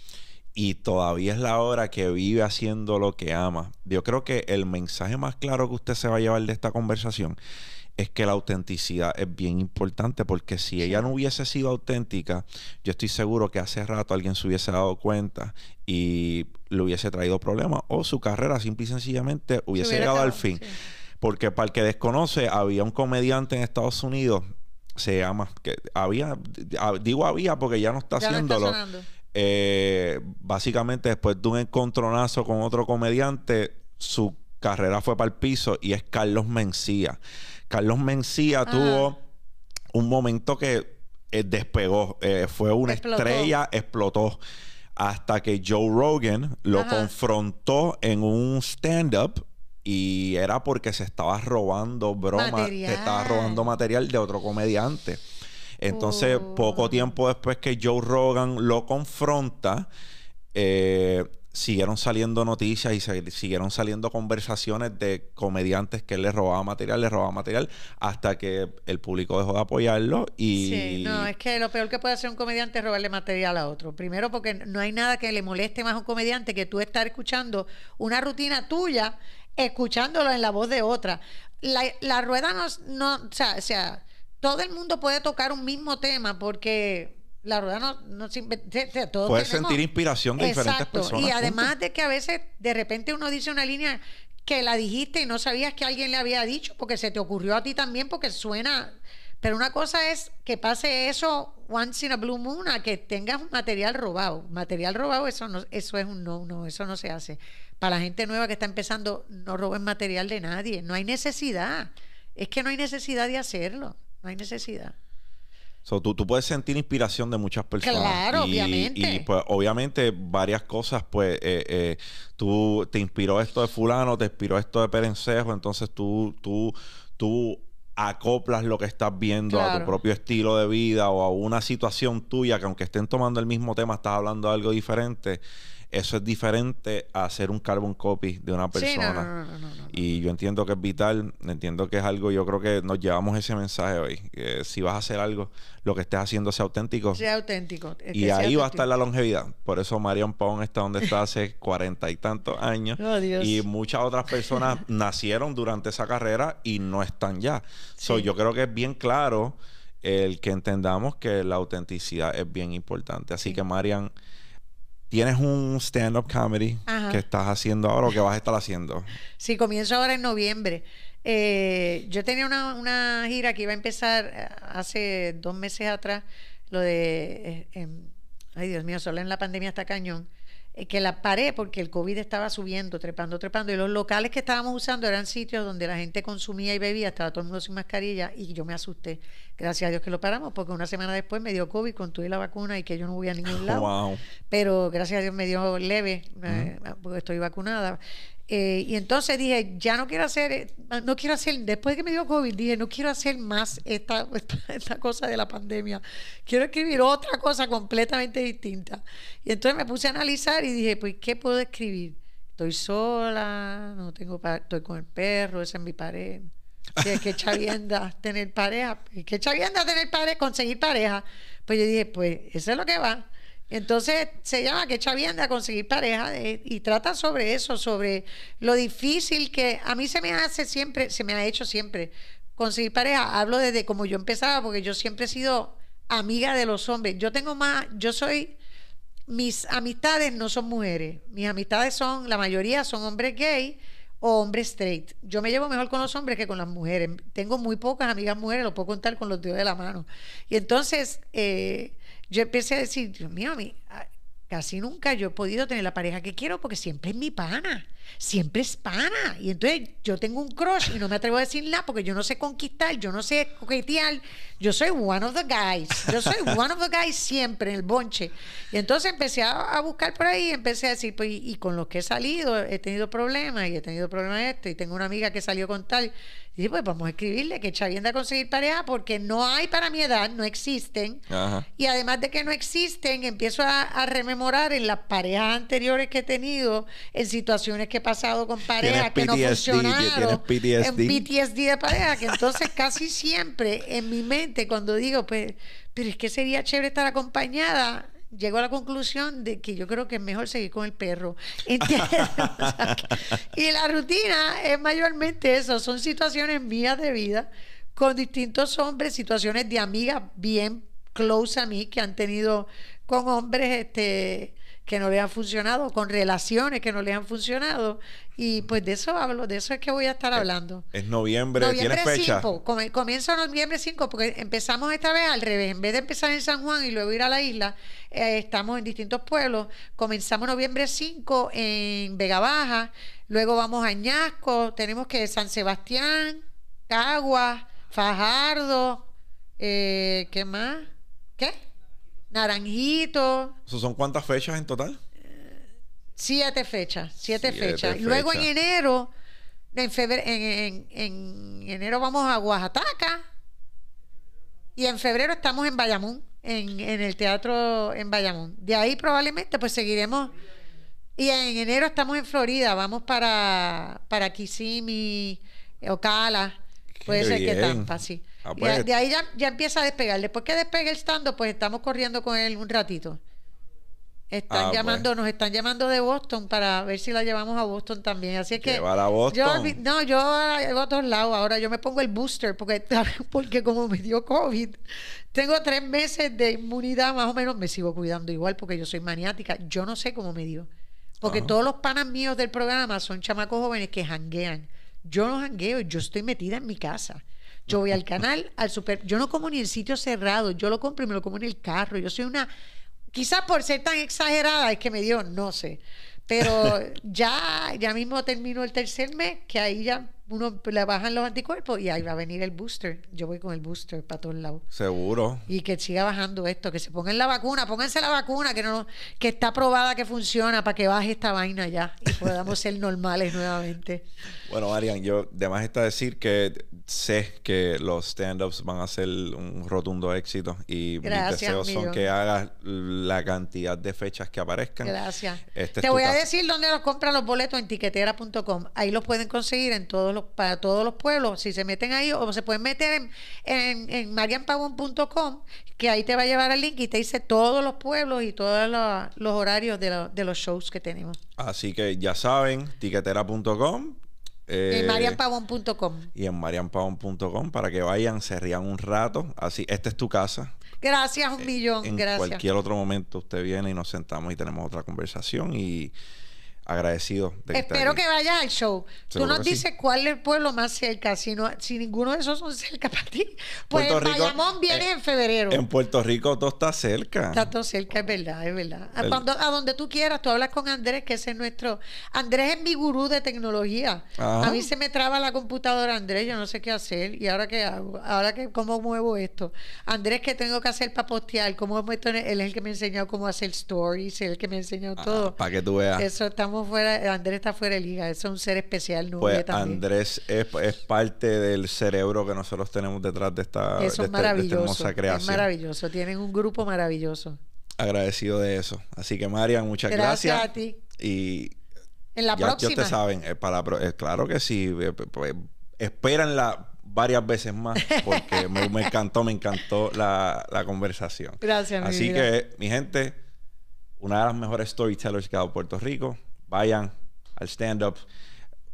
y todavía es la hora que vive haciendo lo que ama. Yo creo que el mensaje más claro que usted se va a llevar de esta conversación es que la autenticidad es bien importante, porque si ella no hubiese sido auténtica, yo estoy seguro que hace rato alguien se hubiese dado cuenta y le hubiese traído problemas o su carrera simple y sencillamente hubiese llegado al fin. Porque para el que desconoce, había un comediante en Estados Unidos, se llama, que había porque ya no está haciéndolo. Básicamente después de un encontronazo con otro comediante, su carrera fue para el piso y es Carlos Mencía. Carlos Mencía tuvo un momento que despegó. Fue una estrella, explotó. Hasta que Joe Rogan lo confrontó en un stand-up Y era porque se estaba robando broma, se estaba robando material de otro comediante. Entonces, poco tiempo después que Joe Rogan lo confronta, siguieron saliendo noticias y siguieron saliendo conversaciones de comediantes que él le robaba material, hasta que el público dejó de apoyarlo. Y... sí, no, es que lo peor que puede hacer un comediante es robarle material a otro. Primero, porque no hay nada que le moleste más a un comediante que tú estar escuchando una rutina tuya, escuchándolo en la voz de otra. La rueda no, o sea, todo el mundo puede tocar un mismo tema porque... la rueda no, puedes sentir inspiración de diferentes personas. Y además de que a veces de repente uno dice una línea que la dijiste y no sabías que alguien le había dicho porque se te ocurrió a ti también, porque suena. Pero una cosa es que pase eso once in a blue moon, a que tengas un material robado. Material robado, eso no se hace. Para la gente nueva que está empezando, no roben material de nadie. No hay necesidad. Es que no hay necesidad de hacerlo. No hay necesidad. So, tú puedes sentir inspiración de muchas personas. Claro, obviamente. Y pues obviamente varias cosas, pues tú te inspiró esto de fulano, te inspiró esto de Perencejo, entonces tú acoplas lo que estás viendo, claro, a tu propio estilo de vida o a una situación tuya que aunque estén tomando el mismo tema, estás hablando de algo diferente. Eso es diferente a hacer un carbon copy de una persona. Sí, no. Y yo entiendo que es vital, entiendo que es algo, yo creo que nos llevamos ese mensaje hoy. Si vas a hacer algo, lo que estés haciendo sea auténtico. Sea auténtico. Y ahí auténtico va a estar la longevidad. Por eso Marian Pabón está donde está hace 40 y tantos años. Oh, Dios. Y muchas otras personas nacieron durante esa carrera y no están ya. Sí. So, yo creo que es bien claro el que entendamos que la autenticidad es bien importante. Así que Marian... ¿tienes un stand-up comedy, ajá, que estás haciendo ahora o que vas a estar haciendo? Sí, comienzo ahora en noviembre. Yo tenía una gira que iba a empezar hace 2 meses atrás. Lo de... ay, Dios mío, solo en la pandemia está cañón. Que la paré porque el COVID estaba subiendo, trepando. Y los locales que estábamos usando eran sitios donde la gente consumía y bebía. Estaba todo el mundo sin mascarilla y yo me asusté. Gracias a Dios que lo paramos, porque una semana después me dio COVID con toda la vacuna y que yo no voy a ningún lado. Wow. Pero gracias a Dios me dio leve, porque estoy vacunada. Y entonces dije, ya no quiero hacer, después de que me dio COVID, dije, no quiero hacer más esta cosa de la pandemia. Quiero escribir otra cosa completamente distinta. Y entonces me puse a analizar y dije, pues, ¿qué puedo escribir? Estoy sola, estoy con el perro, esa es mi pareja. Sí, es que chavienda tener pareja. Es que chavienda tener pareja, conseguir pareja. Pues yo dije, pues, eso es lo que va. Entonces se llama Que chavienda conseguir pareja, y trata sobre eso, sobre lo difícil que a mí se me ha hecho siempre conseguir pareja. Hablo desde como yo empezaba, porque yo siempre he sido amiga de los hombres. Mis amistades no son mujeres. Mis amistades la mayoría son hombres gay o hombres straight. Yo me llevo mejor con los hombres que con las mujeres. Tengo muy pocas amigas mujeres, lo puedo contar con los dedos de la mano. Y entonces... yo empecé a decir, Dios mío, casi nunca yo he podido tener la pareja que quiero porque siempre es mi pana. Siempre es pana. Y entonces yo tengo un crush y no me atrevo a decir nada porque yo no sé conquistar, yo no sé coquetear. Yo soy one of the guys. Yo soy one of the guys siempre en el bonche. Y entonces empecé a buscar por ahí, empecé a decir, pues, y con los que he salido he tenido problemas, y he tenido problemas y tengo una amiga que salió con tal. Y dije, pues vamos a escribirle Que chavienda conseguir pareja, porque no hay para mi edad, no existen. Ajá. Y además de que no existen, empiezo a rememorar en las parejas anteriores que he tenido, en situaciones que he pasado con parejas que no funcionaron. En PTSD de pareja, que entonces casi siempre en mi mente, cuando digo, pues, pero es que sería chévere estar acompañada, llego a la conclusión de que yo creo que es mejor seguir con el perro. ¿Entiendes? O sea, y la rutina es mayormente eso, son situaciones mías de vida con distintos hombres, situaciones de amigas bien close a mí que han tenido con hombres que no les han funcionado, con relaciones que no les han funcionado, y pues de eso hablo, de eso es que voy a estar hablando. Es noviembre, ¿tienes fecha? 5, comienzo noviembre 5, porque empezamos esta vez al revés, en vez de empezar en San Juan y luego ir a la isla, estamos en distintos pueblos, comenzamos noviembre 5 en Vega Baja, luego vamos a Añasco, tenemos que San Sebastián, Caguas, Fajardo, ¿qué más? ¿Qué? Naranjito. ¿Son cuántas fechas en total? 7 fechas. Luego en enero en enero vamos a Oaxaca y en febrero estamos en Bayamón, en el teatro en Bayamón. De ahí probablemente pues seguiremos, y en enero estamos en Florida, vamos para Kissimmee, Ocala, puede ser que Tampa, sí. Ah, pues. De ahí ya empieza a despegar. Después que despegue el stand-up, pues estamos corriendo con él un ratito. Están llamando, pues. Nos están llamando de Boston para ver si la llevamos a Boston también. Así es que a Boston. Yo a todos lados. Ahora yo me pongo el booster porque como me dio COVID, tengo 3 meses de inmunidad más o menos. Me sigo cuidando igual porque yo soy maniática. Yo no sé cómo me dio. Porque todos los panas míos del programa son chamacos jóvenes que janguean. Yo no jangueo, yo estoy metida en mi casa. Yo voy al canal, al super... Yo no como ni en sitios cerrados. Yo lo compro y me lo como en el carro. Yo soy una... Quizás por ser tan exagerada es que me dio, no sé. Pero ya mismo termino el tercer mes, que ahí ya uno le bajan los anticuerpos y ahí va a venir el booster. Yo voy con el booster para todos lados. Seguro. Y que siga bajando esto, que se pongan la vacuna, pónganse la vacuna, que está probada, que funciona, para que baje esta vaina ya y podamos ser normales nuevamente. Bueno, Marian, yo además está decir que sé que los stand-ups van a ser un rotundo éxito y mis deseos son que hagas la cantidad de fechas que aparezcan. Gracias. Te voy a decir dónde los compran los boletos en tiquetera.com. Ahí los pueden conseguir en todos los, para todos los pueblos, si se meten ahí, o se pueden meter en marianpabon.com, que ahí te va a llevar el link y te dice todos los pueblos y todos los horarios de los shows que tenemos. Así que ya saben, tiquetera.com. En marianpabon.com. Y en marianpabon.com para que vayan, se rían un rato. Así, esta es tu casa. Gracias, un millón. Gracias. En cualquier otro momento usted viene y nos sentamos y tenemos otra conversación y agradecido. Espero que vayas al show. Tú nos dices cuál es el pueblo más cerca. Si ninguno de esos son cerca para ti, pues en Bayamón vienes en febrero. En Puerto Rico todo está cerca. Está todo cerca, es verdad, es verdad. A donde tú quieras, tú hablas con Andrés, que ese es nuestro... Andrés es mi gurú de tecnología. Ajá. A mí se me traba la computadora, Andrés, yo no sé qué hacer. ¿Y ahora qué hago? ¿Ahora qué, cómo muevo esto? Andrés, ¿qué tengo que hacer para postear? ¿Cómo esto? Él es el que me ha enseñado cómo hacer stories, el que me ha enseñado todo. Para que tú veas. Eso estamos fuera, Andrés está fuera de liga, es un ser especial. Pues Andrés es parte del cerebro que nosotros tenemos detrás de esta, de esta hermosa creación. Es maravilloso, tienen un grupo maravilloso. Agradecido de eso. Así que Marian, muchas gracias. Gracias a ti. Y en la próxima. Ya te saben, claro que sí, espérenla varias veces más porque me encantó la conversación. Gracias, así que, mi gente, una de las mejores storytellers que ha dado Puerto Rico. Vayan al stand-up.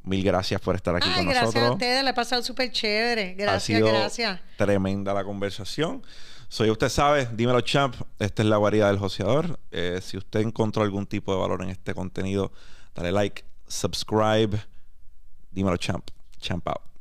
Mil gracias por estar aquí con nosotros. Gracias a ustedes, la he pasado súper chévere. Gracias, gracias. Tremenda la conversación. Soy usted sabe, dímelo champ, esta es la guarida del joseador. Si usted encontró algún tipo de valor en este contenido, dale like, subscribe. Dímelo champ, champ out.